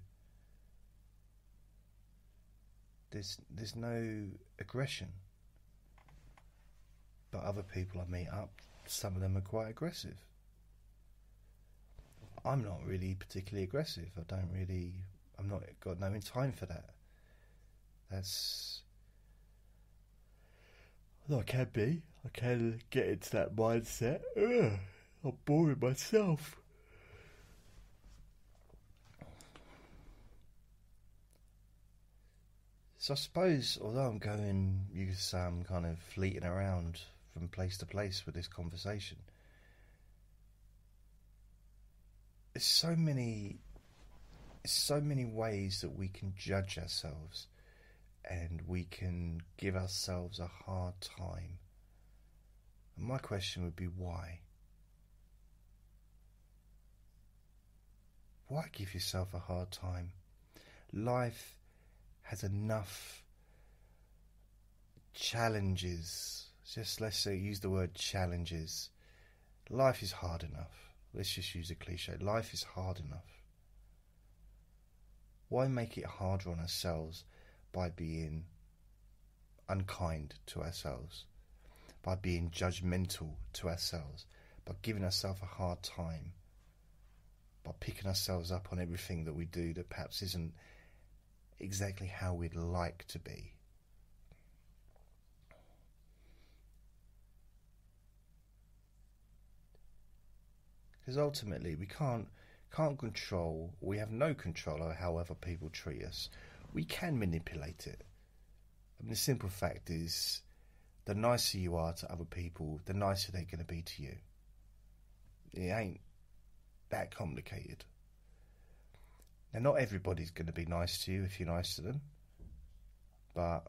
There's there's no aggression. But other people I meet up, some of them are quite aggressive. I'm not really particularly aggressive. I don't really... I'm not got no time for that. That's... Although I can be. I can get into that mindset. Ugh, I'm boring myself. So I suppose, although I'm going, you could say I'm kind of fleeting around from place to place with this conversation, there's so many, so many ways that we can judge ourselves, and we can give ourselves a hard time. And my question would be, why? Why give yourself a hard time? Life has enough challenges. Just let's say, use the word challenges. Life is hard enough. Let's just use a cliche. Life is hard enough. Why make it harder on ourselves by being unkind to ourselves, by being judgmental to ourselves, by giving ourselves a hard time, by picking ourselves up on everything that we do that perhaps isn't exactly how we'd like to be? Because ultimately we can't can't control, we have no control over how other people treat us. We can manipulate it. I mean, the simple fact is, the nicer you are to other people, the nicer they're going to be to you. It ain't that complicated. And not everybody's going to be nice to you if you're nice to them, but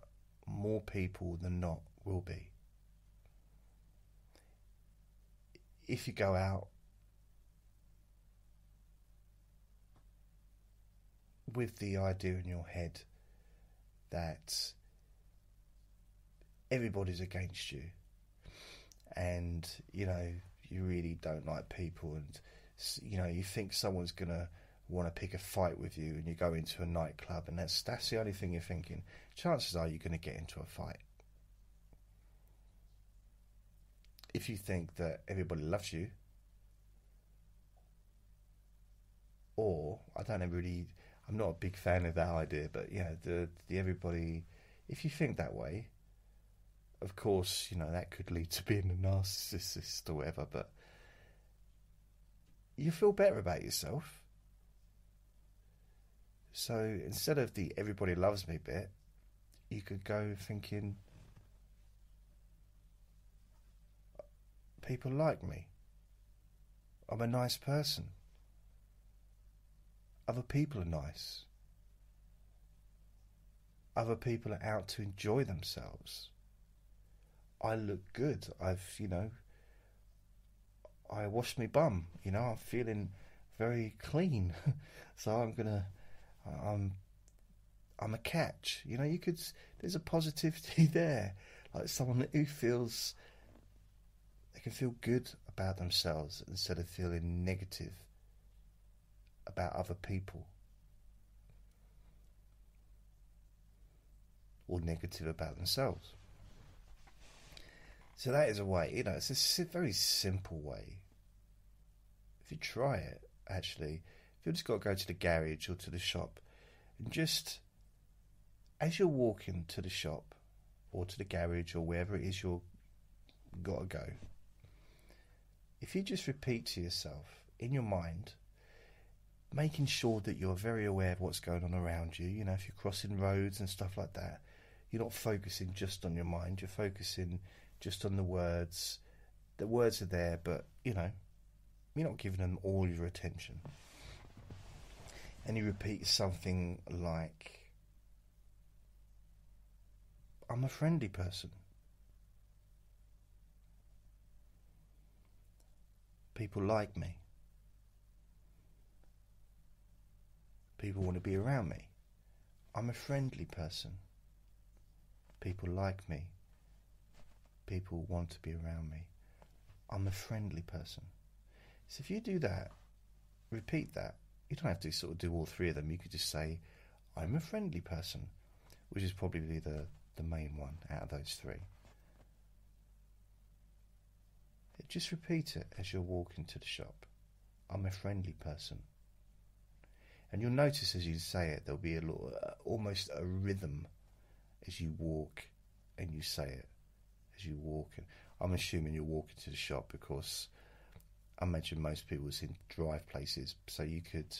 more people than not will be. If you go out with the idea in your head that everybody's against you, and you know you really don't like people, and you know you think someone's going to want to pick a fight with you, and you go into a nightclub, and that's that's the only thing you're thinking, chances are you're going to get into a fight. If you think that everybody loves you, or I don't really, I'm not a big fan of that idea, but yeah, the the everybody. If you think that way, of course, you know that could lead to being a narcissist or whatever. But you feel better about yourself. So instead of the everybody loves me bit, you could go thinking, people like me, I'm a nice person, other people are nice, other people are out to enjoy themselves, I look good, I've, you know, I washed my bum, you know, I'm feeling very clean, so I'm gonna, I'm, I'm a catch, you know, you could, there's a positivity there, like someone who feels, they can feel good about themselves instead of feeling negative about other people, or negative about themselves. So that is a way, you know, it's a very simple way. If you try it, actually, if you've just got to go to the garage or to the shop, and just, as you're walking to the shop, or to the garage, or wherever it is you're got to go, if you just repeat to yourself, in your mind, making sure that you're very aware of what's going on around you, you know, if you're crossing roads and stuff like that, you're not focusing just on your mind, you're focusing just on the words. The words are there, but, you know, you're not giving them all your attention. And you repeat something like, I'm a friendly person. People like me. People want to be around me. I'm a friendly person. People like me. People want to be around me. I'm a friendly person. So if you do that, repeat that. You don't have to sort of do all three of them. You could just say, I'm a friendly person, which is probably the, the main one out of those three. Just repeat it as you're walking to the shop. I'm a friendly person. And you'll notice as you say it, there'll be a little, almost a rhythm as you walk and you say it. As you walk, and I'm assuming you're walking to the shop, because I imagine most people's in drive places, so you could,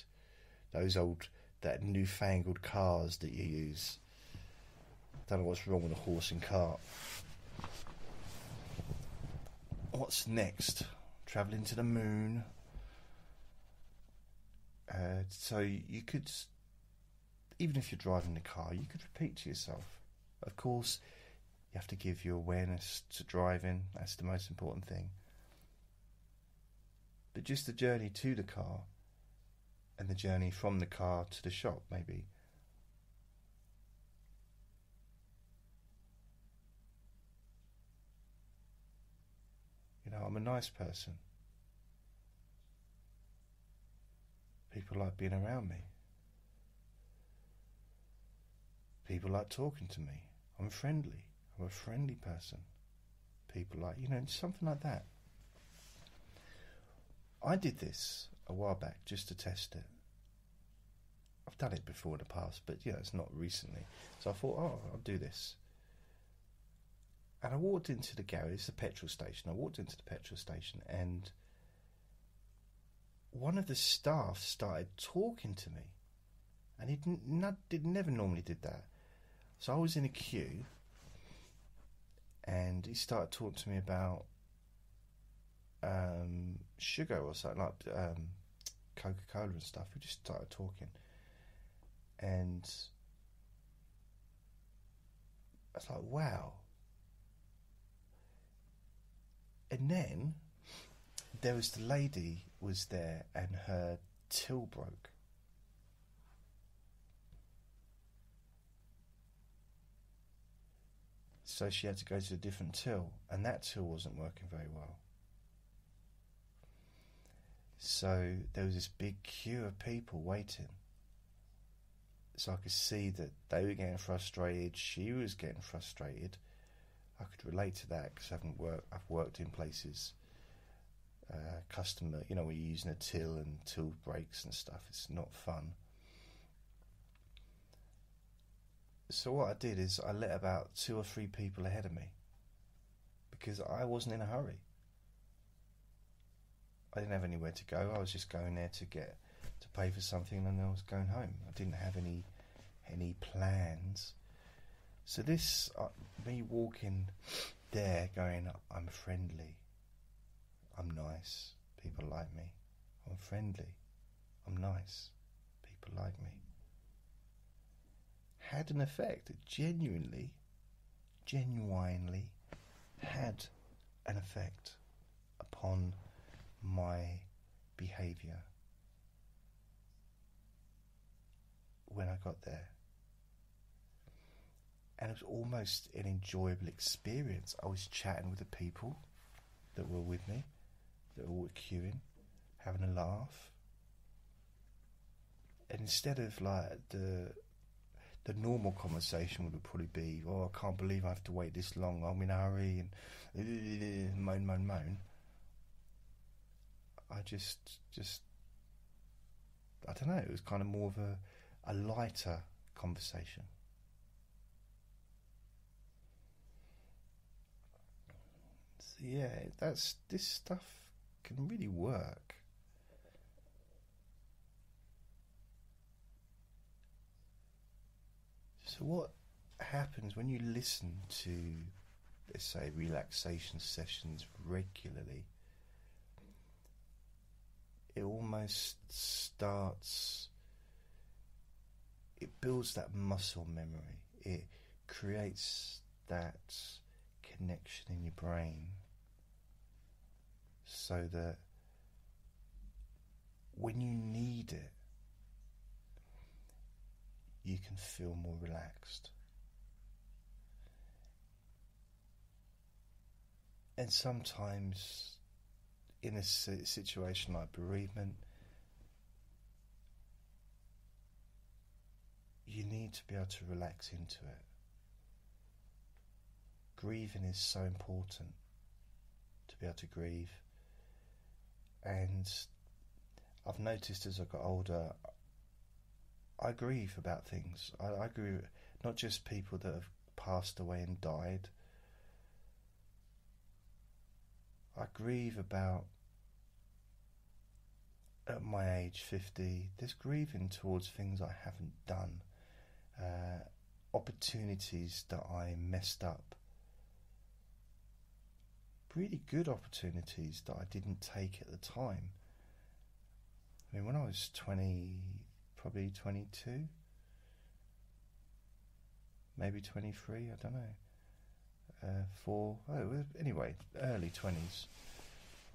those old, that newfangled cars that you use, don't know what's wrong with a horse and cart. What's next? Travelling to the moon. Uh, so you could, even if you're driving the car, you could repeat to yourself. Of course, you have to give your awareness to driving. That's the most important thing. But just the journey to the car and the journey from the car to the shop, maybe. You know, I'm a nice person. People like being around me. People like talking to me. I'm friendly. I'm a friendly person. People like, you know, something like that. I did this a while back just to test it. I've done it before in the past, but yeah, it's not recently. So I thought, oh, I'll do this. And I walked into the garage, the petrol station. I walked into the petrol station and one of the staff started talking to me. And he didn't, not, did, never normally did that. So I was in a queue. And he started talking to me about um, sugar or something, like um, Coca-Cola and stuff. We just started talking. And I was like, wow. And then there was the lady was there and her till broke. So she had to go to a different till, and that till wasn't working very well. So there was this big queue of people waiting. So I could see that they were getting frustrated, she was getting frustrated. I could relate to that because I haven't worked, I've worked in places, uh, customer, you know, we're using a till and till breaks and stuff. It's not fun. So what I did is I let about two or three people ahead of me because I wasn't in a hurry. I didn't have anywhere to go. I was just going there to get to pay for something, and I was going home. I didn't have any any plans. So this, uh, me walking there going, I'm friendly, I'm nice, people like me, I'm friendly, I'm nice, people like me, had an effect. It genuinely, genuinely had an effect upon my behaviour when I got there. And it was almost an enjoyable experience. I was chatting with the people that were with me, that were queuing, having a laugh. And instead of like the the normal conversation would probably be, oh, I can't believe I have to wait this long, I'm in a hurry, and uh, moan, moan, moan. I just, just, I don't know, it was kind of more of a, a lighter conversation. Yeah, that's, this stuff can really work. So what happens when you listen to, let's say, relaxation sessions regularly? It almost starts, it builds that muscle memory. It creates that connection in your brain, so that when you need it, you can feel more relaxed. And sometimes in a situation like bereavement, you need to be able to relax into it. Grieving is so important, to be able to grieve. And I've noticed as I got older, I grieve about things. I, I grieve not just people that have passed away and died. I grieve about, at my age, fifty, there's grieving towards things I haven't done, uh, opportunities that I messed up, really good opportunities that I didn't take at the time. I mean, when I was twenty, probably twenty-two, maybe twenty-three, I don't know, uh, four, oh, anyway, early twenties,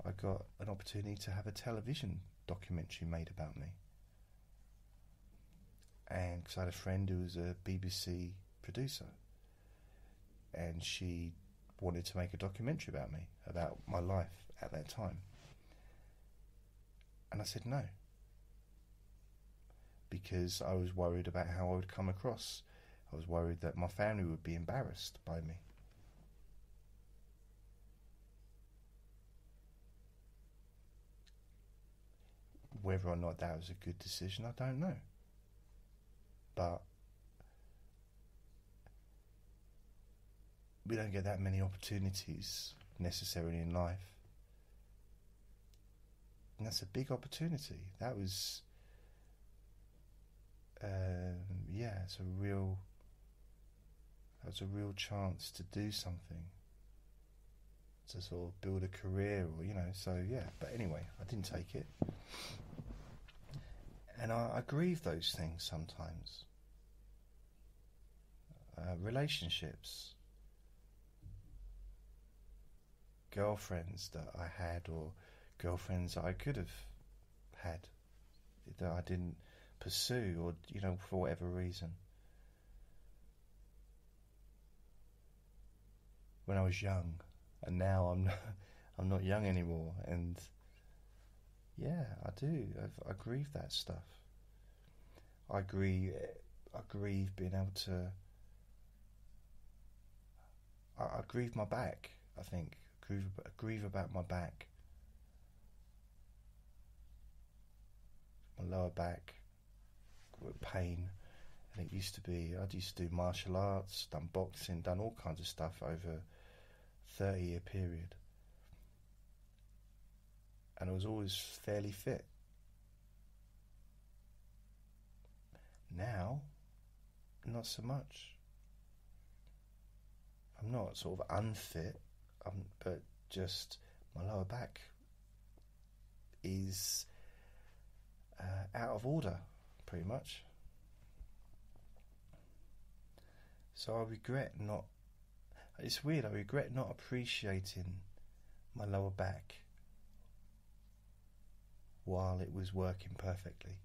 I got an opportunity to have a television documentary made about me. And because I had a friend who was a B B C producer, and she wanted to make a documentary about me, about my life at that time. And I said no, because I was worried about how I would come across. I was worried that my family would be embarrassed by me. Whether or not that was a good decision, I don't know. But we don't get that many opportunities necessarily in life, and that's a big opportunity. That was, um, yeah, it's a real. That was a real chance to do something, to sort of build a career, or you know. So yeah, but anyway, I didn't take it, and I, I grieve those things sometimes. Uh, relationships. Girlfriends that I had, or girlfriends that I could have had that I didn't pursue, or you know, for whatever reason. When I was young, and now I'm not, I'm not young anymore, and yeah, I do. I've, I grieve that stuff. I grieve. I grieve being able to. I, I grieve my back, I think. Grieve about my back, my lower back, pain. And it used to be, I used to do martial arts, done boxing, done all kinds of stuff over a thirty year period, and I was always fairly fit. Now, not so much. I'm not sort of unfit, um, but just my lower back is uh, out of order, pretty much. So I regret not, it's weird, I regret not appreciating my lower back while it was working perfectly.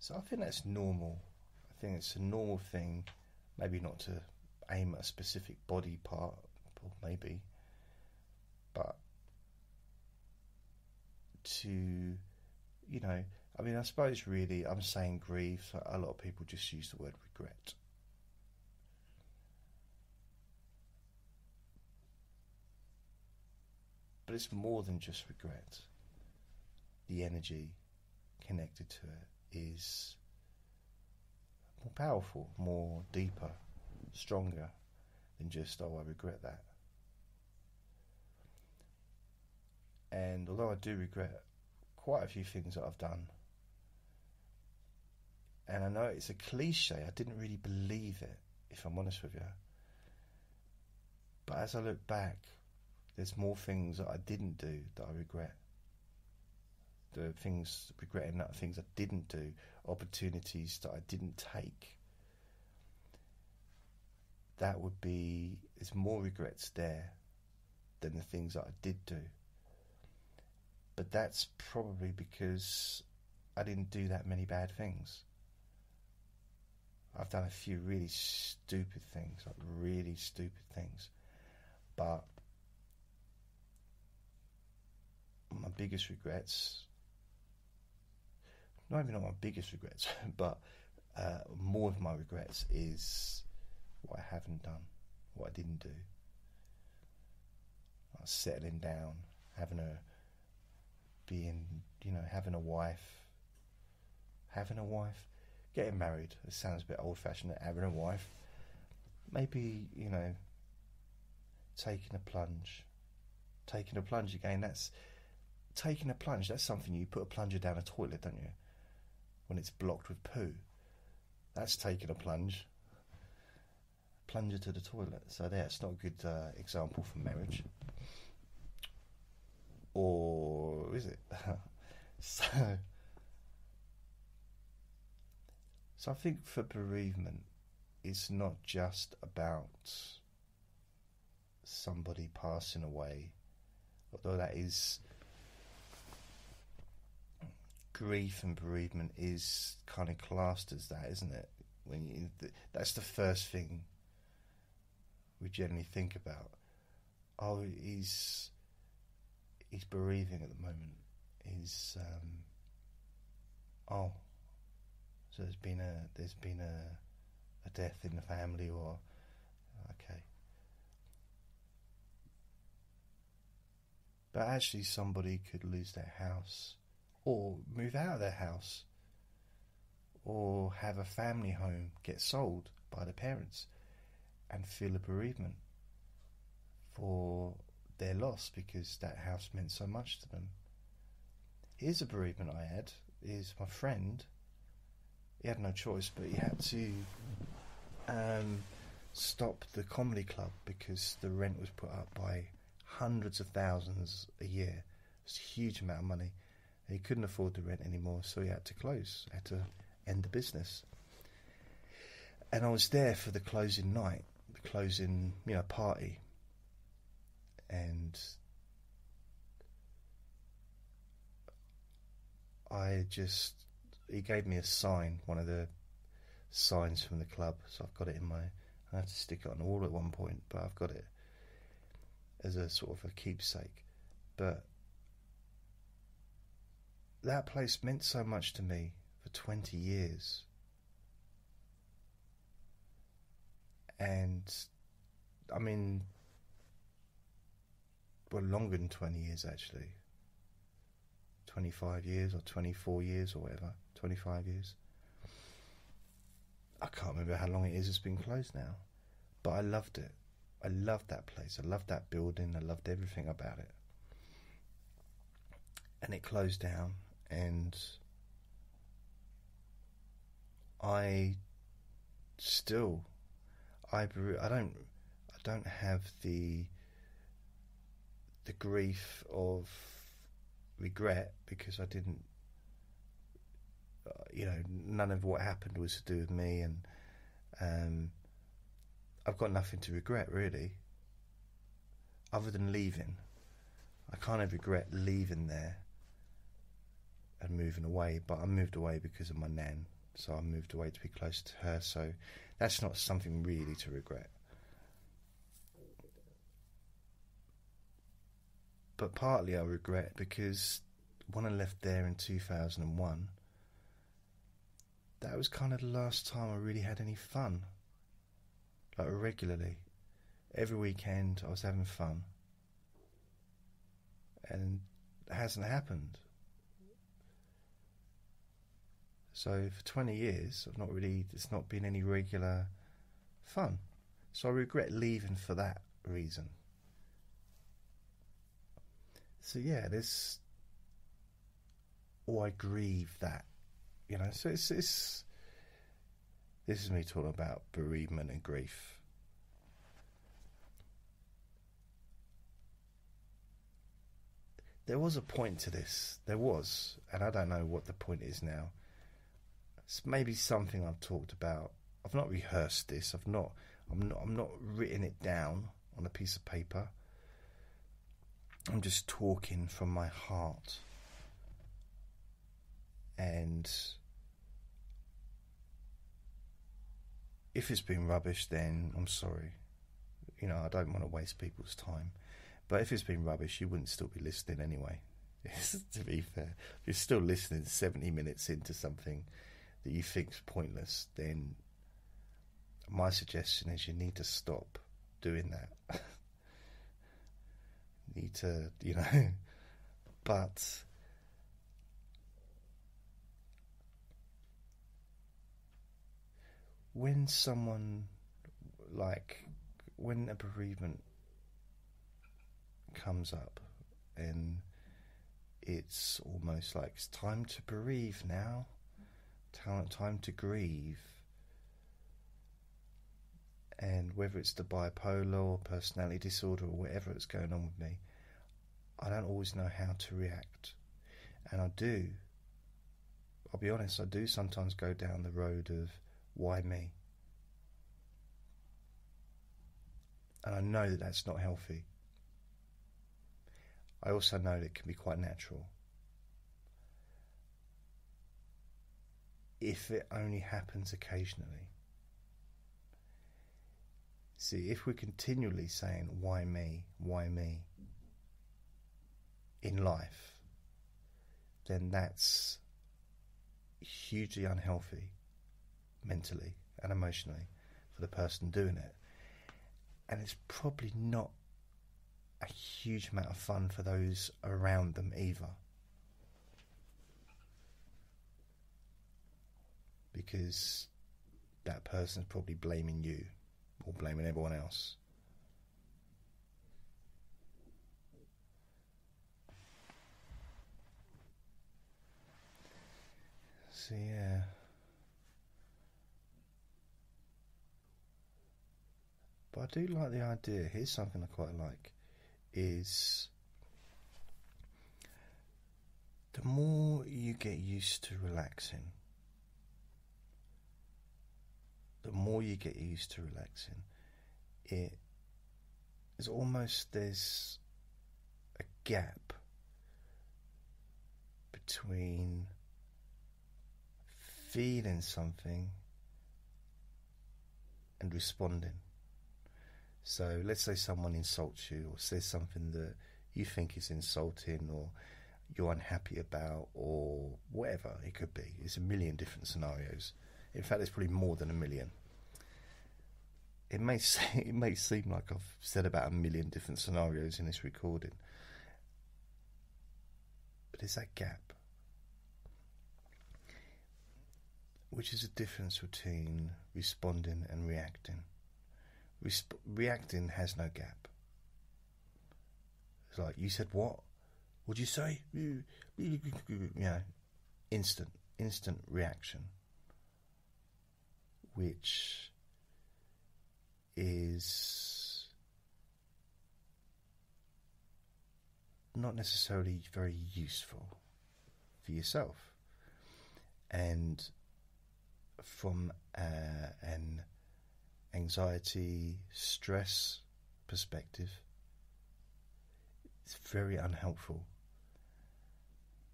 So I think that's normal. I think it's a normal thing, maybe not to aim at a specific body part, or maybe, but to, you know, I mean, I suppose really I'm saying grieve, so a lot of people just use the word regret. But it's more than just regret. The energy connected to it is more powerful, more deeper, stronger than just, oh, I regret that. And although I do regret quite a few things that I've done, and I know it's a cliche, I didn't really believe it, if I'm honest with you. But as I look back, there's more things that I didn't do that I regret. The things, regretting that, things I didn't do, opportunities that I didn't take. That would be, there's more regrets there than the things that I did do. But that's probably because I didn't do that many bad things. I've done a few really stupid things, like really stupid things. But my biggest regrets, not even not my biggest regrets, but uh, more of my regrets is what I haven't done, what I didn't do. Like settling down, having a, being, you know, having a wife, having a wife, getting married. It sounds a bit old-fashioned, having a wife. Maybe, you know, taking a plunge, taking a plunge again, that's, taking a plunge, that's something you put a plunger down a toilet, don't you? When it's blocked with poo. That's taking a plunge. Plunger to the toilet. So there, it's not a good uh, example for marriage. Or is it? so, so I think for bereavement, it's not just about somebody passing away, although that is... Grief and bereavement is kind of classed as that, isn't it? When you, that's the first thing we generally think about. Oh, he's he's bereaving at the moment. He's um, oh, so there's been a there's been a a death in the family, or okay. But actually, somebody could lose their house, or move out of their house, or have a family home get sold by the parents and feel a bereavement for their loss because that house meant so much to them. Here's a bereavement I had, is my friend, he had no choice but he had to um, stop the comedy club because the rent was put up by hundreds of thousands a year. It's a huge amount of money. He couldn't afford the rent anymore, so he had to close, had to end the business. And I was there for the closing night, the closing, you know, party. And I just, he gave me a sign, one of the signs from the club, so I've got it in my, I had to stick it on the wall at one point, but I've got it as a sort of a keepsake. But that place meant so much to me for twenty years. And, I mean, well, longer than twenty years, actually. twenty-five years or twenty-four years or whatever. twenty-five years. I can't remember how long it is. It's been closed now. But I loved it. I loved that place. I loved that building. I loved everything about it. And it closed down. And I still, I, I don't, I don't have the, the grief of regret, because I didn't, you know, none of what happened was to do with me, and um, I've got nothing to regret, really, other than leaving. I kind of regret leaving there and moving away, but I moved away because of my nan, so I moved away to be close to her, so that's not something really to regret. But partly I regret because when I left there in two thousand one, that was kind of the last time I really had any fun, like regularly. Every weekend I was having fun, and it hasn't happened. So for twenty years I've not really, there's not been any regular fun, so I regret leaving for that reason. So yeah, this, or I grieve that, you know, so it's, it's, this is me talking about bereavement and grief. There was a point to this, there was, and I don't know what the point is now. It's maybe something I've talked about. I've not rehearsed this, I've not, I'm not, I'm not written it down on a piece of paper. I'm just talking from my heart. And if it's been rubbish, then I'm sorry. You know, I don't want to waste people's time. But if it's been rubbish, you wouldn't still be listening anyway. To be fair, if you're still listening seventy minutes into something that you think's pointless, then my suggestion is you need to stop doing that. Need to, you know. But when someone, like, when a bereavement comes up and it's almost like it's time to bereave now, time to grieve, and whether it's the bipolar or personality disorder or whatever is going on with me, I don't always know how to react. And I do, I'll be honest, I do sometimes go down the road of why me, and I know that that's not healthy. I also know that it can be quite natural. If it only happens occasionally. See, if we're continually saying, why me, why me, in life, then that's hugely unhealthy, mentally and emotionally, for the person doing it. And it's probably not a huge amount of fun for those around them either, because that person's probably blaming you or blaming everyone else. So yeah, but I do like the idea. Here's something I quite like, is the more you get used to relaxing, the more you get used to relaxing, it is almost, there's a gap between feeling something and responding. So let's say someone insults you or says something that you think is insulting or you're unhappy about or whatever it could be. It's a million different scenarios. In fact, there's probably more than a million. It may say, it may seem like I've said about a million different scenarios in this recording, but it's that gap, which is a difference between responding and reacting. Resp- reacting has no gap. It's like, you said what? What'd you say? You know, instant, instant reaction. which is not necessarily very useful for yourself. And from uh, an anxiety, stress perspective, it's very unhelpful,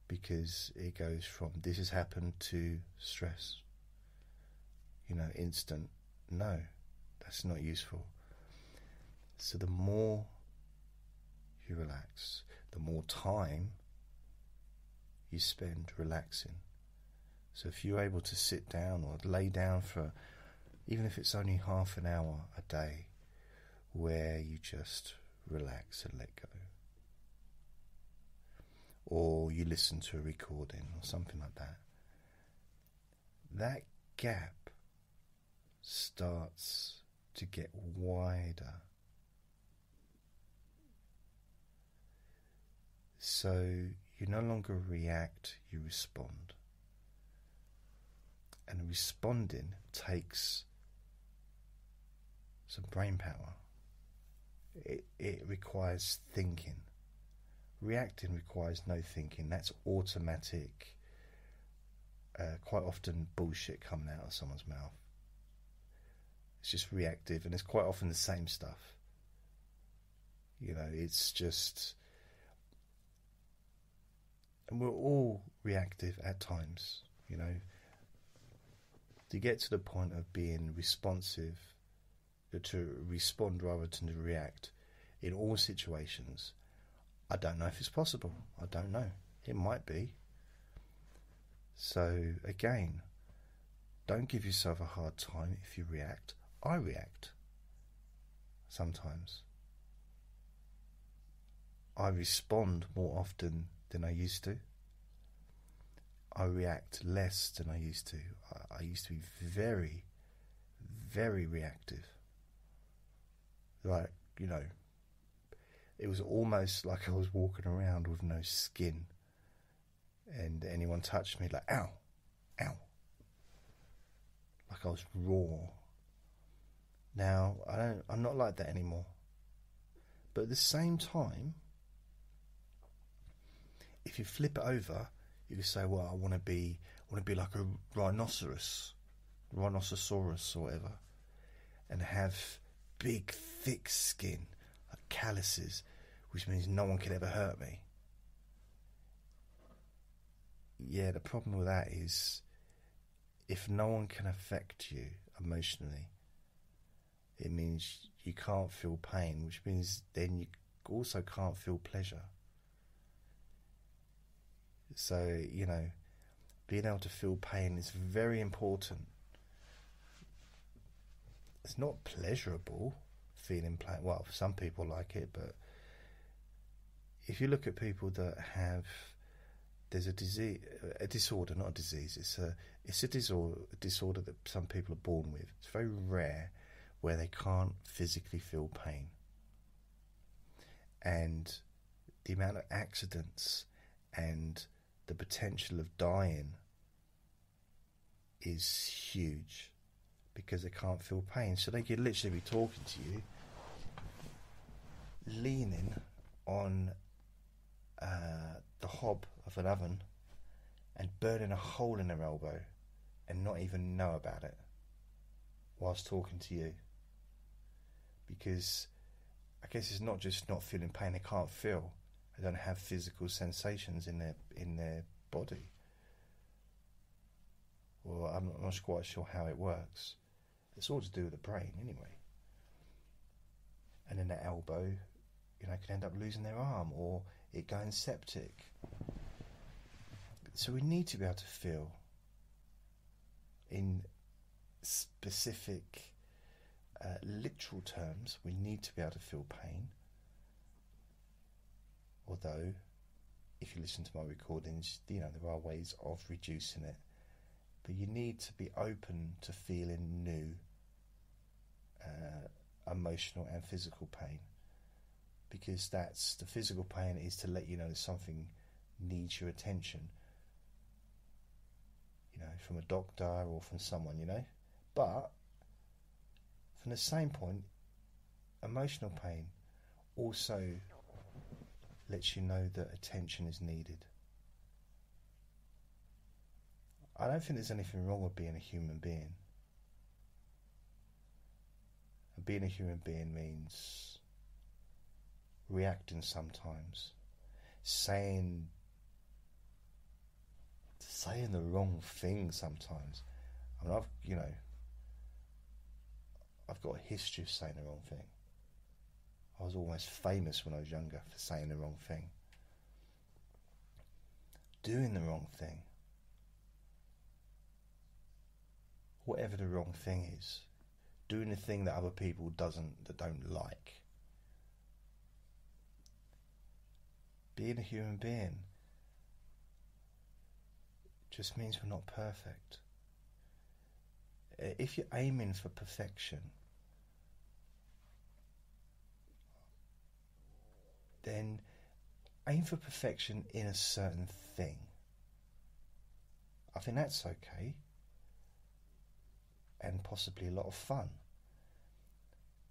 because it goes from this has happened to stress, you know, instant. No, that's not useful. So the more you relax, the more time you spend relaxing. So if you're able to sit down or lay down for, even if it's only half an hour a day, where you just relax and let go, or you listen to a recording or something like that, that gap starts to get wider. So you no longer react, you respond. And responding takes some brain power. It, it requires thinking. Reacting requires no thinking. That's automatic. Uh, quite often bullshit coming out of someone's mouth. It's just reactive, and it's quite often the same stuff. You know, it's just... And we're all reactive at times, you know. To get to the point of being responsive, to respond rather than to react in all situations, I don't know if it's possible. I don't know. It might be. So, again, don't give yourself a hard time if you react. I react sometimes. I respond more often than I used to. I react less than I used to. I, I used to be very, very reactive. Like, you know, it was almost like I was walking around with no skin, and anyone touched me, like, ow, ow. Like I was raw. Now, I don't, I'm not like that anymore. But at the same time, if you flip it over, you can say, well, I want to be, I want to be like a rhinoceros, rhinocerosaurus or whatever, and have big, thick skin, like calluses, which means no one could ever hurt me. Yeah, the problem with that is, if no one can affect you emotionally, it means you can't feel pain, which means then you also can't feel pleasure. So, you know, being able to feel pain is very important. It's not pleasurable, feeling pain. Well, some people like it, but if you look at people that have, there's a disease, a disorder, not a disease. It's a it's a disorder, a disorder that some people are born with. It's very rare where they can't physically feel pain, and the amount of accidents and the potential of dying is huge, because they can't feel pain. So they could literally be talking to you, leaning on uh, the hob of an oven and burning a hole in their elbow and not even know about it whilst talking to you. Because I guess it's not just not feeling pain, they can't feel. They don't have physical sensations in their in their body. Well, I'm not, I'm not quite sure how it works. It's all to do with the brain anyway. And then the elbow, you know, can end up losing their arm or it going septic. So we need to be able to feel in specific, uh, literal terms. We need to be able to feel pain. Although, if you listen to my recordings, you know, there are ways of reducing it. But you need to be open to feeling new uh, emotional and physical pain, because that's the physical pain is to let you know that something needs your attention, you know, from a doctor or from someone, you know. But From the same point, emotional pain also lets you know that attention is needed. I don't think there's anything wrong with being a human being. And being a human being means reacting sometimes, saying saying the wrong thing sometimes. I mean, I've you know, I've got a history of saying the wrong thing. I was almost famous when I was younger for saying the wrong thing, doing the wrong thing. Whatever the wrong thing is, doing the thing that other people doesn't that don't like. Being a human being just means we're not perfect. If you're aiming for perfection, then aim for perfection in a certain thing. I think that's okay, and possibly a lot of fun.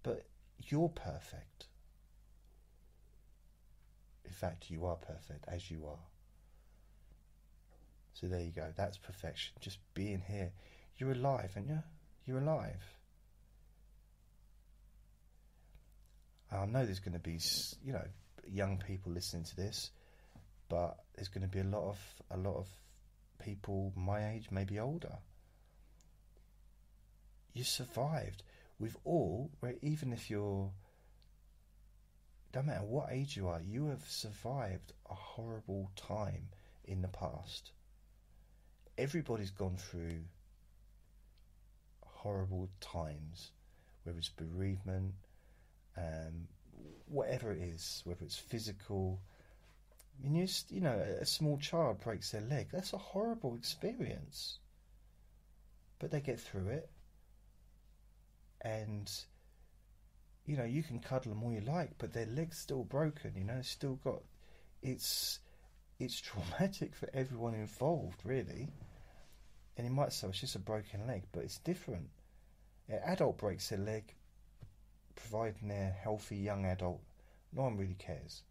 But you're perfect. In fact, you are perfect as you are. So there you go, that's perfection, just being here. You're alive, aren't you? You're alive. I know there's going to be, you know, young people listening to this, but there's going to be a lot of a lot of people my age, maybe older. You survived. We've all, where even if you're, don't matter what age you are, you have survived a horrible time in the past. Everybody's gone through horrible times, whether it's bereavement, um, whatever it is, whether it's physical. I mean, you, you know, a small child breaks their leg. That's a horrible experience. But they get through it. And, you know, you can cuddle them all you like, but their leg's still broken, you know, still got... It's it's traumatic for everyone involved, really. And you might say, it's just a broken leg, but it's different. An adult breaks their leg, providing they're a healthy young adult, no one really cares.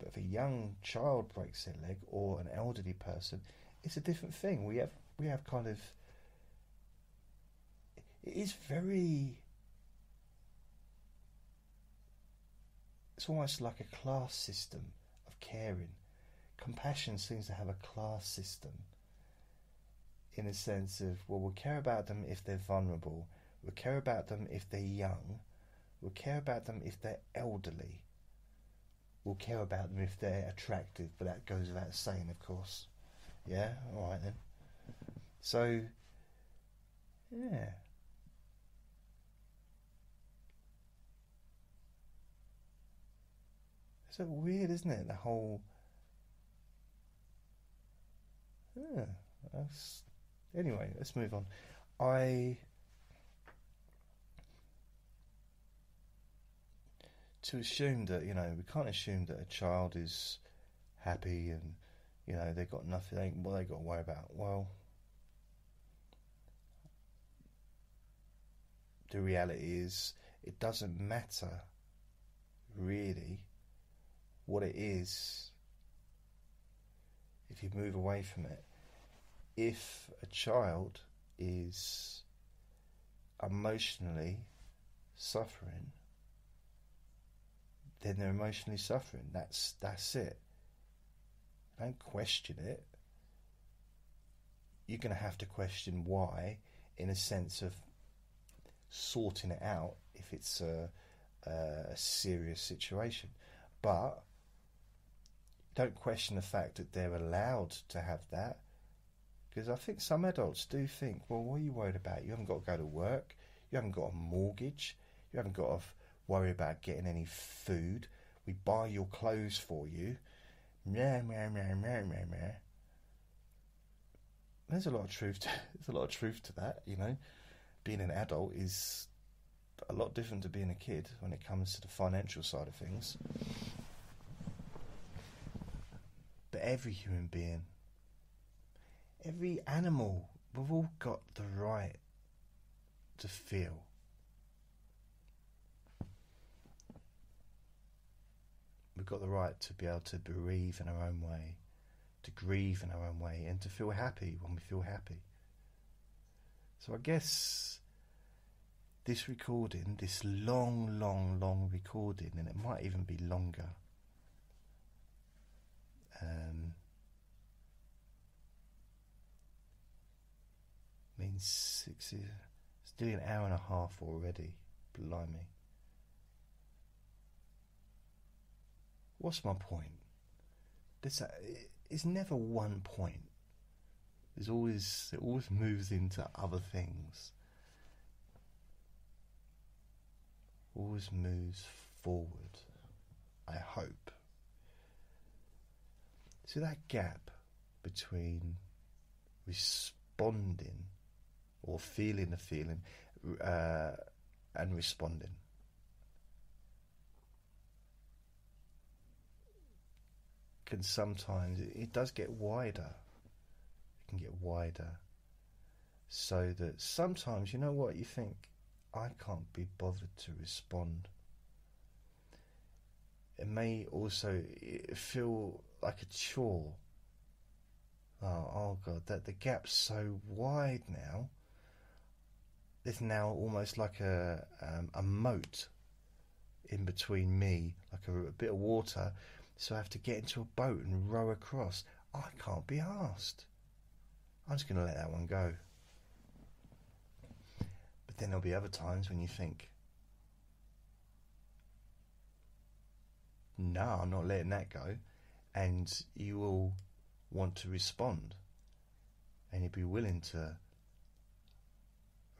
But if a young child breaks their leg, or an elderly person, it's a different thing. We have we have kind of... It is very... It's almost like a class system of caring. Compassion seems to have a class system in a sense of, well, we'll care about them if they're vulnerable, we'll care about them if they're young, we'll care about them if they're elderly, we'll care about them if they're attractive, but that goes without saying, of course. Yeah? All right, then. So, yeah. It's so weird, isn't it? The whole... Yeah, that's... Anyway, let's move on. I... To assume that, you know, we can't assume that a child is happy and, you know, they've got nothing, they, what they got to worry about. Well, the reality is it doesn't matter, really, what it is if you move away from it. If a child is emotionally suffering, then they're emotionally suffering. That's that's it. Don't question it. You're going to have to question why, in a sense of sorting it out if it's a, a serious situation. But don't question the fact that they're allowed to have that, because I think some adults do think, well, what are you worried about? You haven't got to go to work, you haven't got a mortgage, you haven't got to worry about getting any food, we buy your clothes for you. Meh, meh, meh, meh, meh, meh. There's a lot of truth to, there's a lot of truth to that, you know. Being an adult is a lot different to being a kid when it comes to the financial side of things. But every human being, every animal, we've all got the right to feel we've got the right to be able to bereave in our own way, to grieve in our own way, and to feel happy when we feel happy. So I guess this recording, this long, long, long recording, and it might even be longer, um, means six, it's nearly an hour and a half already, blimey. What's my point? This, uh, it's never one point. There's always, it always moves into other things. Always moves forward, I hope. So that gap between responding or feeling the feeling uh, and responding. And sometimes it does get wider. It can get wider. So that sometimes, you know what, you think, I can't be bothered to respond. It may also feel like a chore. Oh, oh God, that the gap's so wide now. It's now almost like a, um, a moat in between me, like a, a bit of water. So I have to get into a boat and row across. I can't be arsed. I'm just going to let that one go. But then there'll be other times when you think, no, I'm not letting that go. And you will want to respond. And you'll be willing to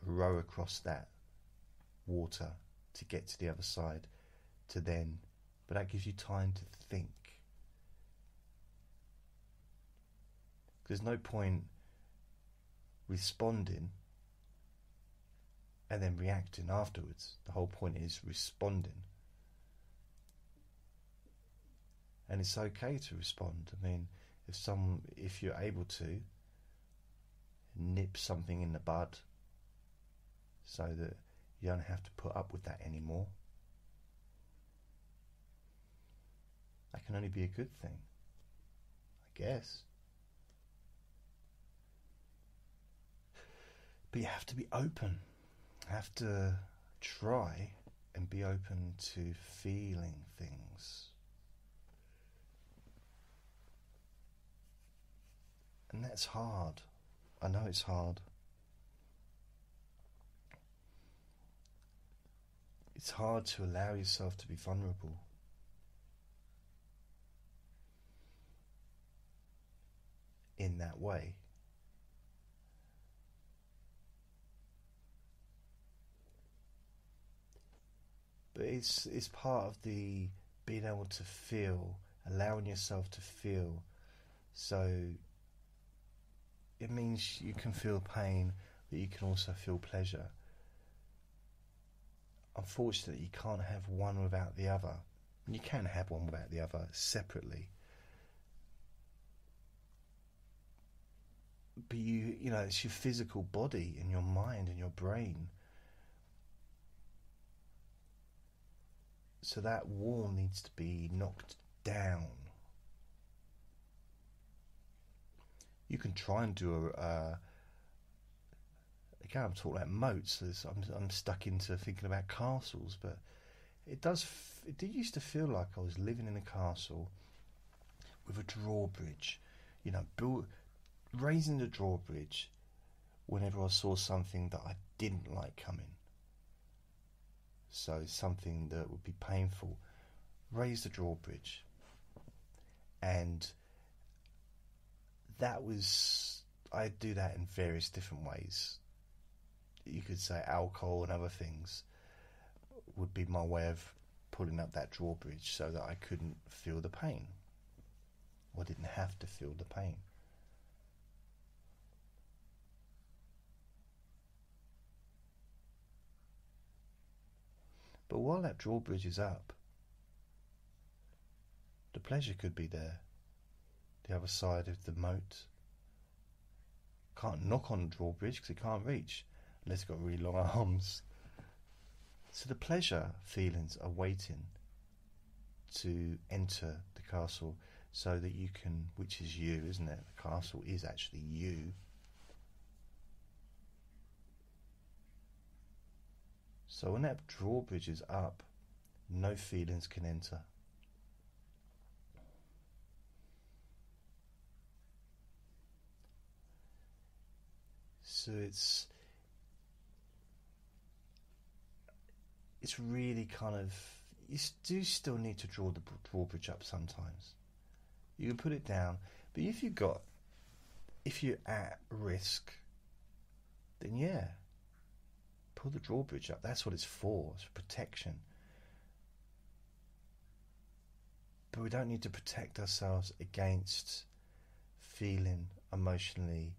row across that water to get to the other side to then... But that gives you time to think. There's no point responding and then reacting afterwards. The whole point is responding. And it's okay to respond. I mean, if some, if you're able to nip something in the bud so that you don't have to put up with that anymore, that can only be a good thing, I guess. But you have to be open. You have to try and be open to feeling things. And that's hard. I know it's hard. It's hard to allow yourself to be vulnerable. In that way, but it's it's part of the being able to feel, allowing yourself to feel. So it means you can feel pain, but you can also feel pleasure. Unfortunately, you can't have one without the other. You can have one without the other separately. But you, you know, it's your physical body and your mind and your brain. So that wall needs to be knocked down. You can try and do a. Uh, again, I'm talking about moats. So I'm I'm stuck into thinking about castles, but it does. F- it did used to feel like I was living in a castle with a drawbridge, you know, built. Raising the drawbridge whenever I saw something that I didn't like coming. So something that would be painful. Raise the drawbridge. And that was... I do that in various different ways. You could say alcohol and other things would be my way of pulling up that drawbridge so that I couldn't feel the pain. Or didn't have to feel the pain. But while that drawbridge is up, the pleasure could be there. The other side of the moat. Can't knock on the drawbridge because it can't reach unless it's got really long arms. So the pleasure feelings are waiting to enter the castle so that you can, which is you, isn't it? The castle is actually you. So when that drawbridge is up, no feelings can enter. So it's it's really kind of, you do still need to draw the drawbridge up sometimes. You can put it down, but if you got, if you're at risk, then yeah, pull the drawbridge up. That's what it's for. It's protection. But we don't need to protect ourselves against feeling emotionally,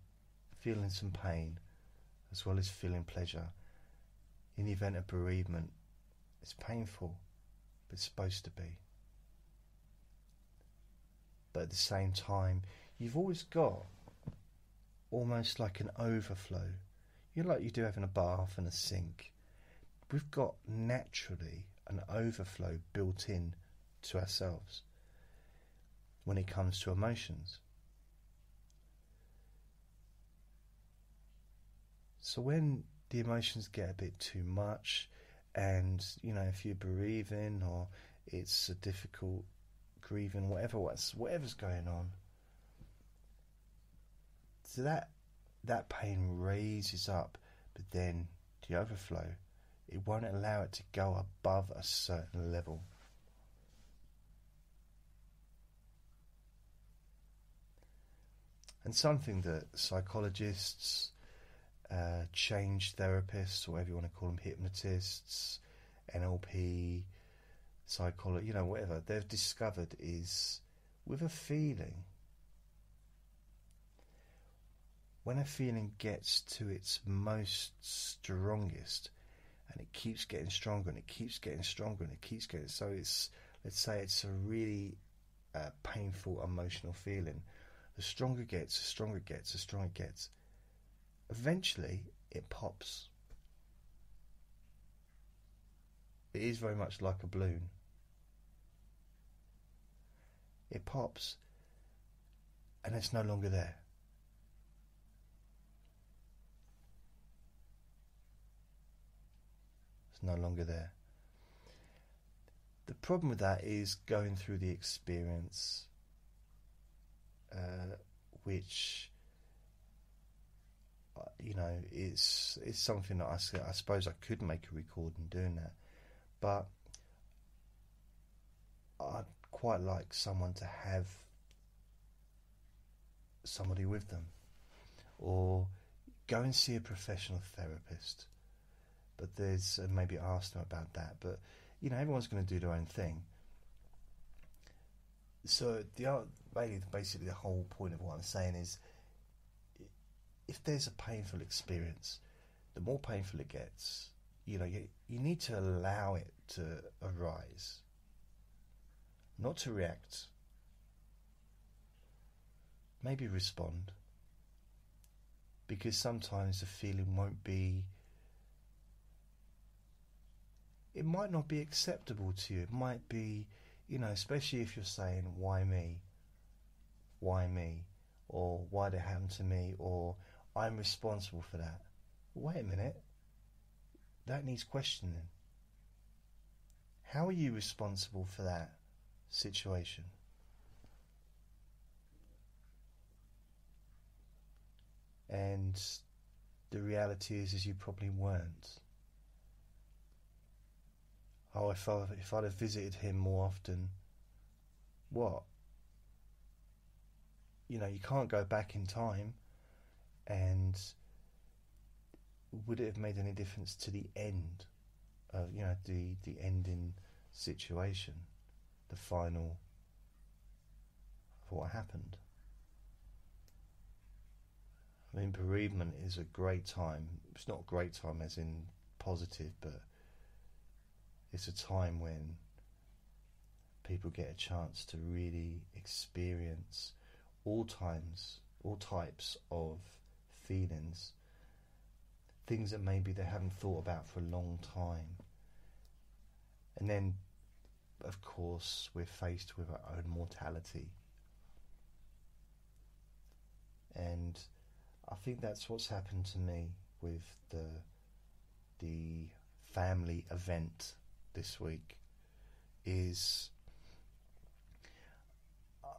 feeling some pain, as well as feeling pleasure. In the event of bereavement, it's painful, but it's supposed to be. But at the same time, you've always got almost like an overflow. You like you do having a bath and a sink. We've got naturally an overflow built in to ourselves when it comes to emotions. So when the emotions get a bit too much, and you know, if you're bereaving or it's a difficult grieving, whatever whatever's going on, so that that pain raises up, but then the overflow, it won't allow it to go above a certain level. And something that psychologists, Uh, change therapists, or whatever you want to call them, hypnotists, N L P, psychology, you know, whatever, they've discovered is with a feeling, when a feeling gets to its most strongest, and it keeps getting stronger, and it keeps getting stronger, and it keeps getting, so it's, let's say it's a really uh, painful emotional feeling, the stronger it gets, the stronger it gets, the stronger it gets, eventually it pops. It is very much like a balloon. It pops and it's no longer there. It's no longer there. The problem with that is going through the experience uh, which you know, it's it's something that I, I suppose I could make a recording doing that, but I'd quite like someone to have somebody with them, or go and see a professional therapist. But there's and maybe ask them about that. But you know, everyone's going to do their own thing. So the basically the whole point of what I'm saying is, if there's a painful experience, the more painful it gets, you know, you, you need to allow it to arise, not to react, maybe respond, because sometimes the feeling won't be, it might not be acceptable to you, it might be, you know, especially if you're saying, why me, why me, or why did it happen to me, or I'm responsible for that. Wait a minute. That needs questioning. How are you responsible for that situation? And the reality is, is you probably weren't. Oh, if, I, if I'd have visited him more often, what? You know, you can't go back in time. And would it have made any difference to the end of, you know, the, the ending situation, the final of what happened? I mean, bereavement is a great time. It's not a great time as in positive, but it's a time when people get a chance to really experience all times, all types of feelings, things that maybe they haven't thought about for a long time. And then of course, we're faced with our own mortality. And I think that's what's happened to me with the the family event this week. Is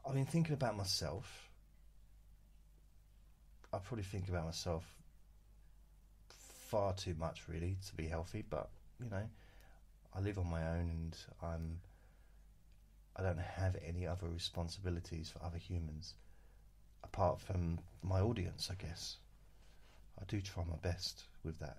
I've been thinking about myself. I probably think about myself far too much, really, to be healthy. But you know, I live on my own, and I'm I don't have any other responsibilities for other humans apart from my audience, I guess. I do try my best with that.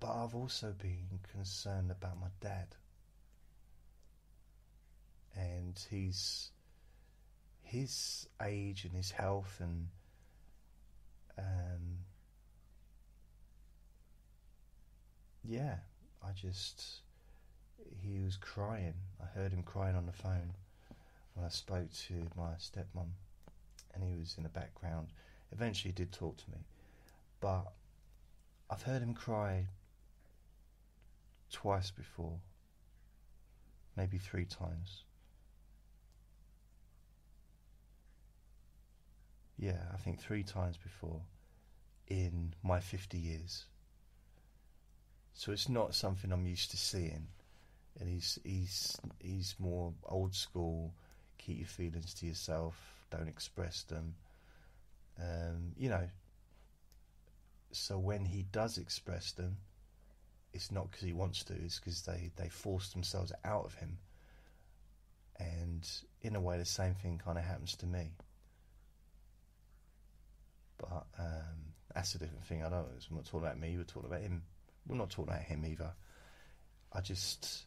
But I've also been concerned about my dad. And he's his age and his health, and um, yeah, I just he was crying. I heard him crying on the phone when I spoke to my stepmom, and he was in the background. Eventually, he did talk to me, but I've heard him cry twice before, maybe three times. Yeah, I think three times before in my fifty years. So it's not something I'm used to seeing. And he's he's he's more old school. Keep your feelings to yourself. Don't express them. Um, you know. So when he does express them, it's not because he wants to. It's because they they force themselves out of him. And in a way, the same thing kind of happens to me. But um, that's a different thing. I don't. I'm not talking about me. We're talking about him. We're not talking about him either. I just.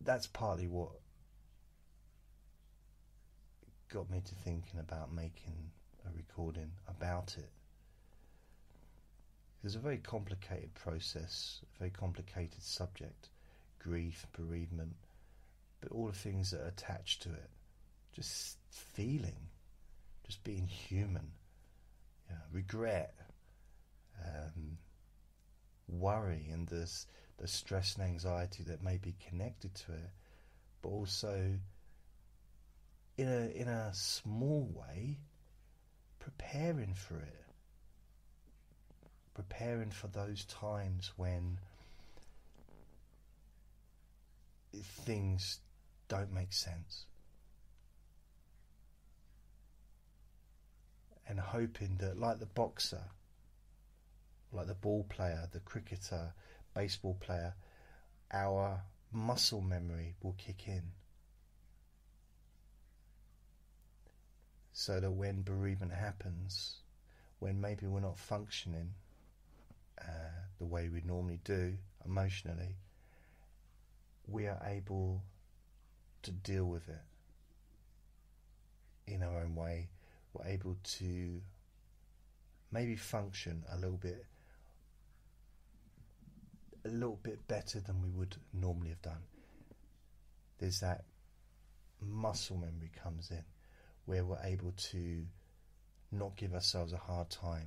That's partly what got me to thinking about making a recording about it. It's a very complicated process, a very complicated subject, grief, bereavement, but all the things that are attached to it, just feeling, just being human, you know, regret, um, worry, and this the stress and anxiety that may be connected to it, but also in a in a small way preparing for it, preparing for those times when things don't make sense, and hoping that, like the boxer, like the ball player, the cricketer, baseball player, our muscle memory will kick in, so that when bereavement happens, when maybe we're not functioning uh, the way we normally do emotionally, we are able to deal with it in our own way. We're able to maybe function a little bit a little bit better than we would normally have done. There's that muscle memory comes in, where we're able to not give ourselves a hard time,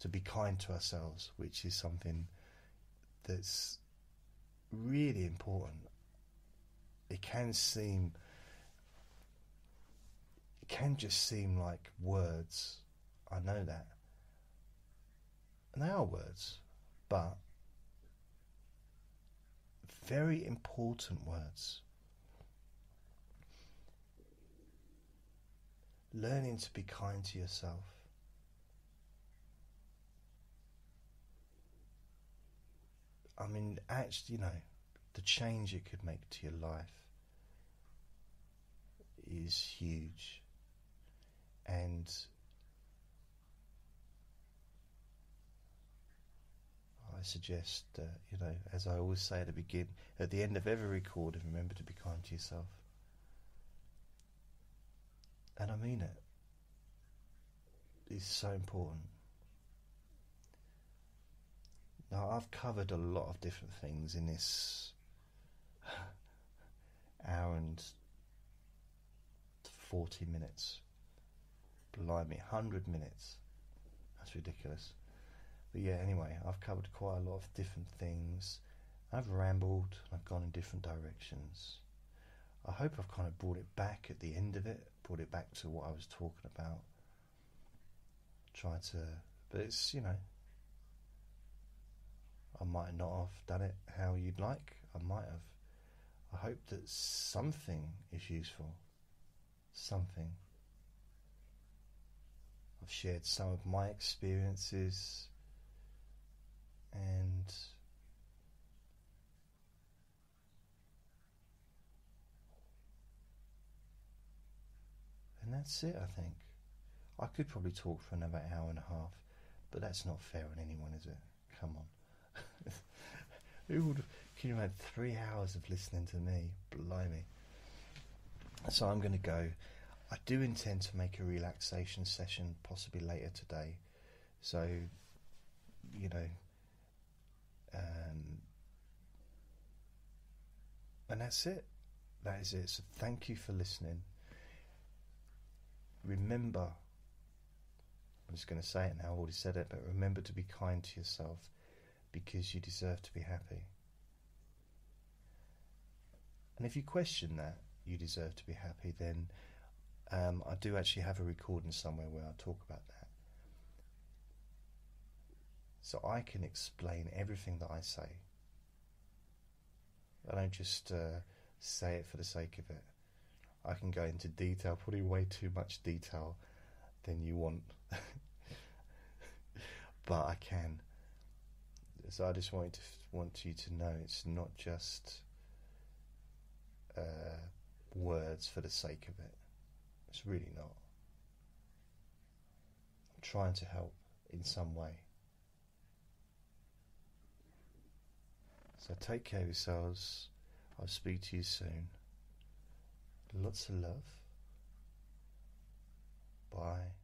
to be kind to ourselves, which is something that's really important. It can seem, it can just seem like words. I know that, and they are words, but very important words. Learning to be kind to yourself. I mean, actually, you know, the change it could make to your life is huge. And I suggest, uh, you know, as I always say at the begin, at the end of every recording, remember to be kind to yourself. And I mean it. It's so important. Now, I've covered a lot of different things in this hour and forty minutes. Blimey, one hundred minutes. That's ridiculous. But yeah, anyway, I've covered quite a lot of different things. I've rambled, I've gone in different directions. I hope I've kind of brought it back at the end of it, brought it back to what I was talking about. Try to, but it's, you know, I might not have done it how you'd like. I might have. I hope that something is useful. Something. I've shared some of my experiences, and and that's it, I think. I could probably talk for another hour and a half, but that's not fair on anyone, is it? Come on. Who would have, can you imagine three hours of listening to me? Blimey. So I'm going to go. I do intend to make a relaxation session possibly later today. So, you know, um, and that's it. That is it. So thank you for listening. Remember, I'm just going to say it now, I've already said it, but remember to be kind to yourself, because you deserve to be happy. And if you question that, you deserve to be happy, then um, I do actually have a recording somewhere where I talk about that. So I can explain everything that I say. I don't just uh, say it for the sake of it. I can go into detail, probably way too much detail than you want. But I can. So I just want, to, want you to know it's not just uh, words for the sake of it. It's really not. I'm trying to help in some way. So take care of yourselves. I'll speak to you soon. Lots of love. Bye.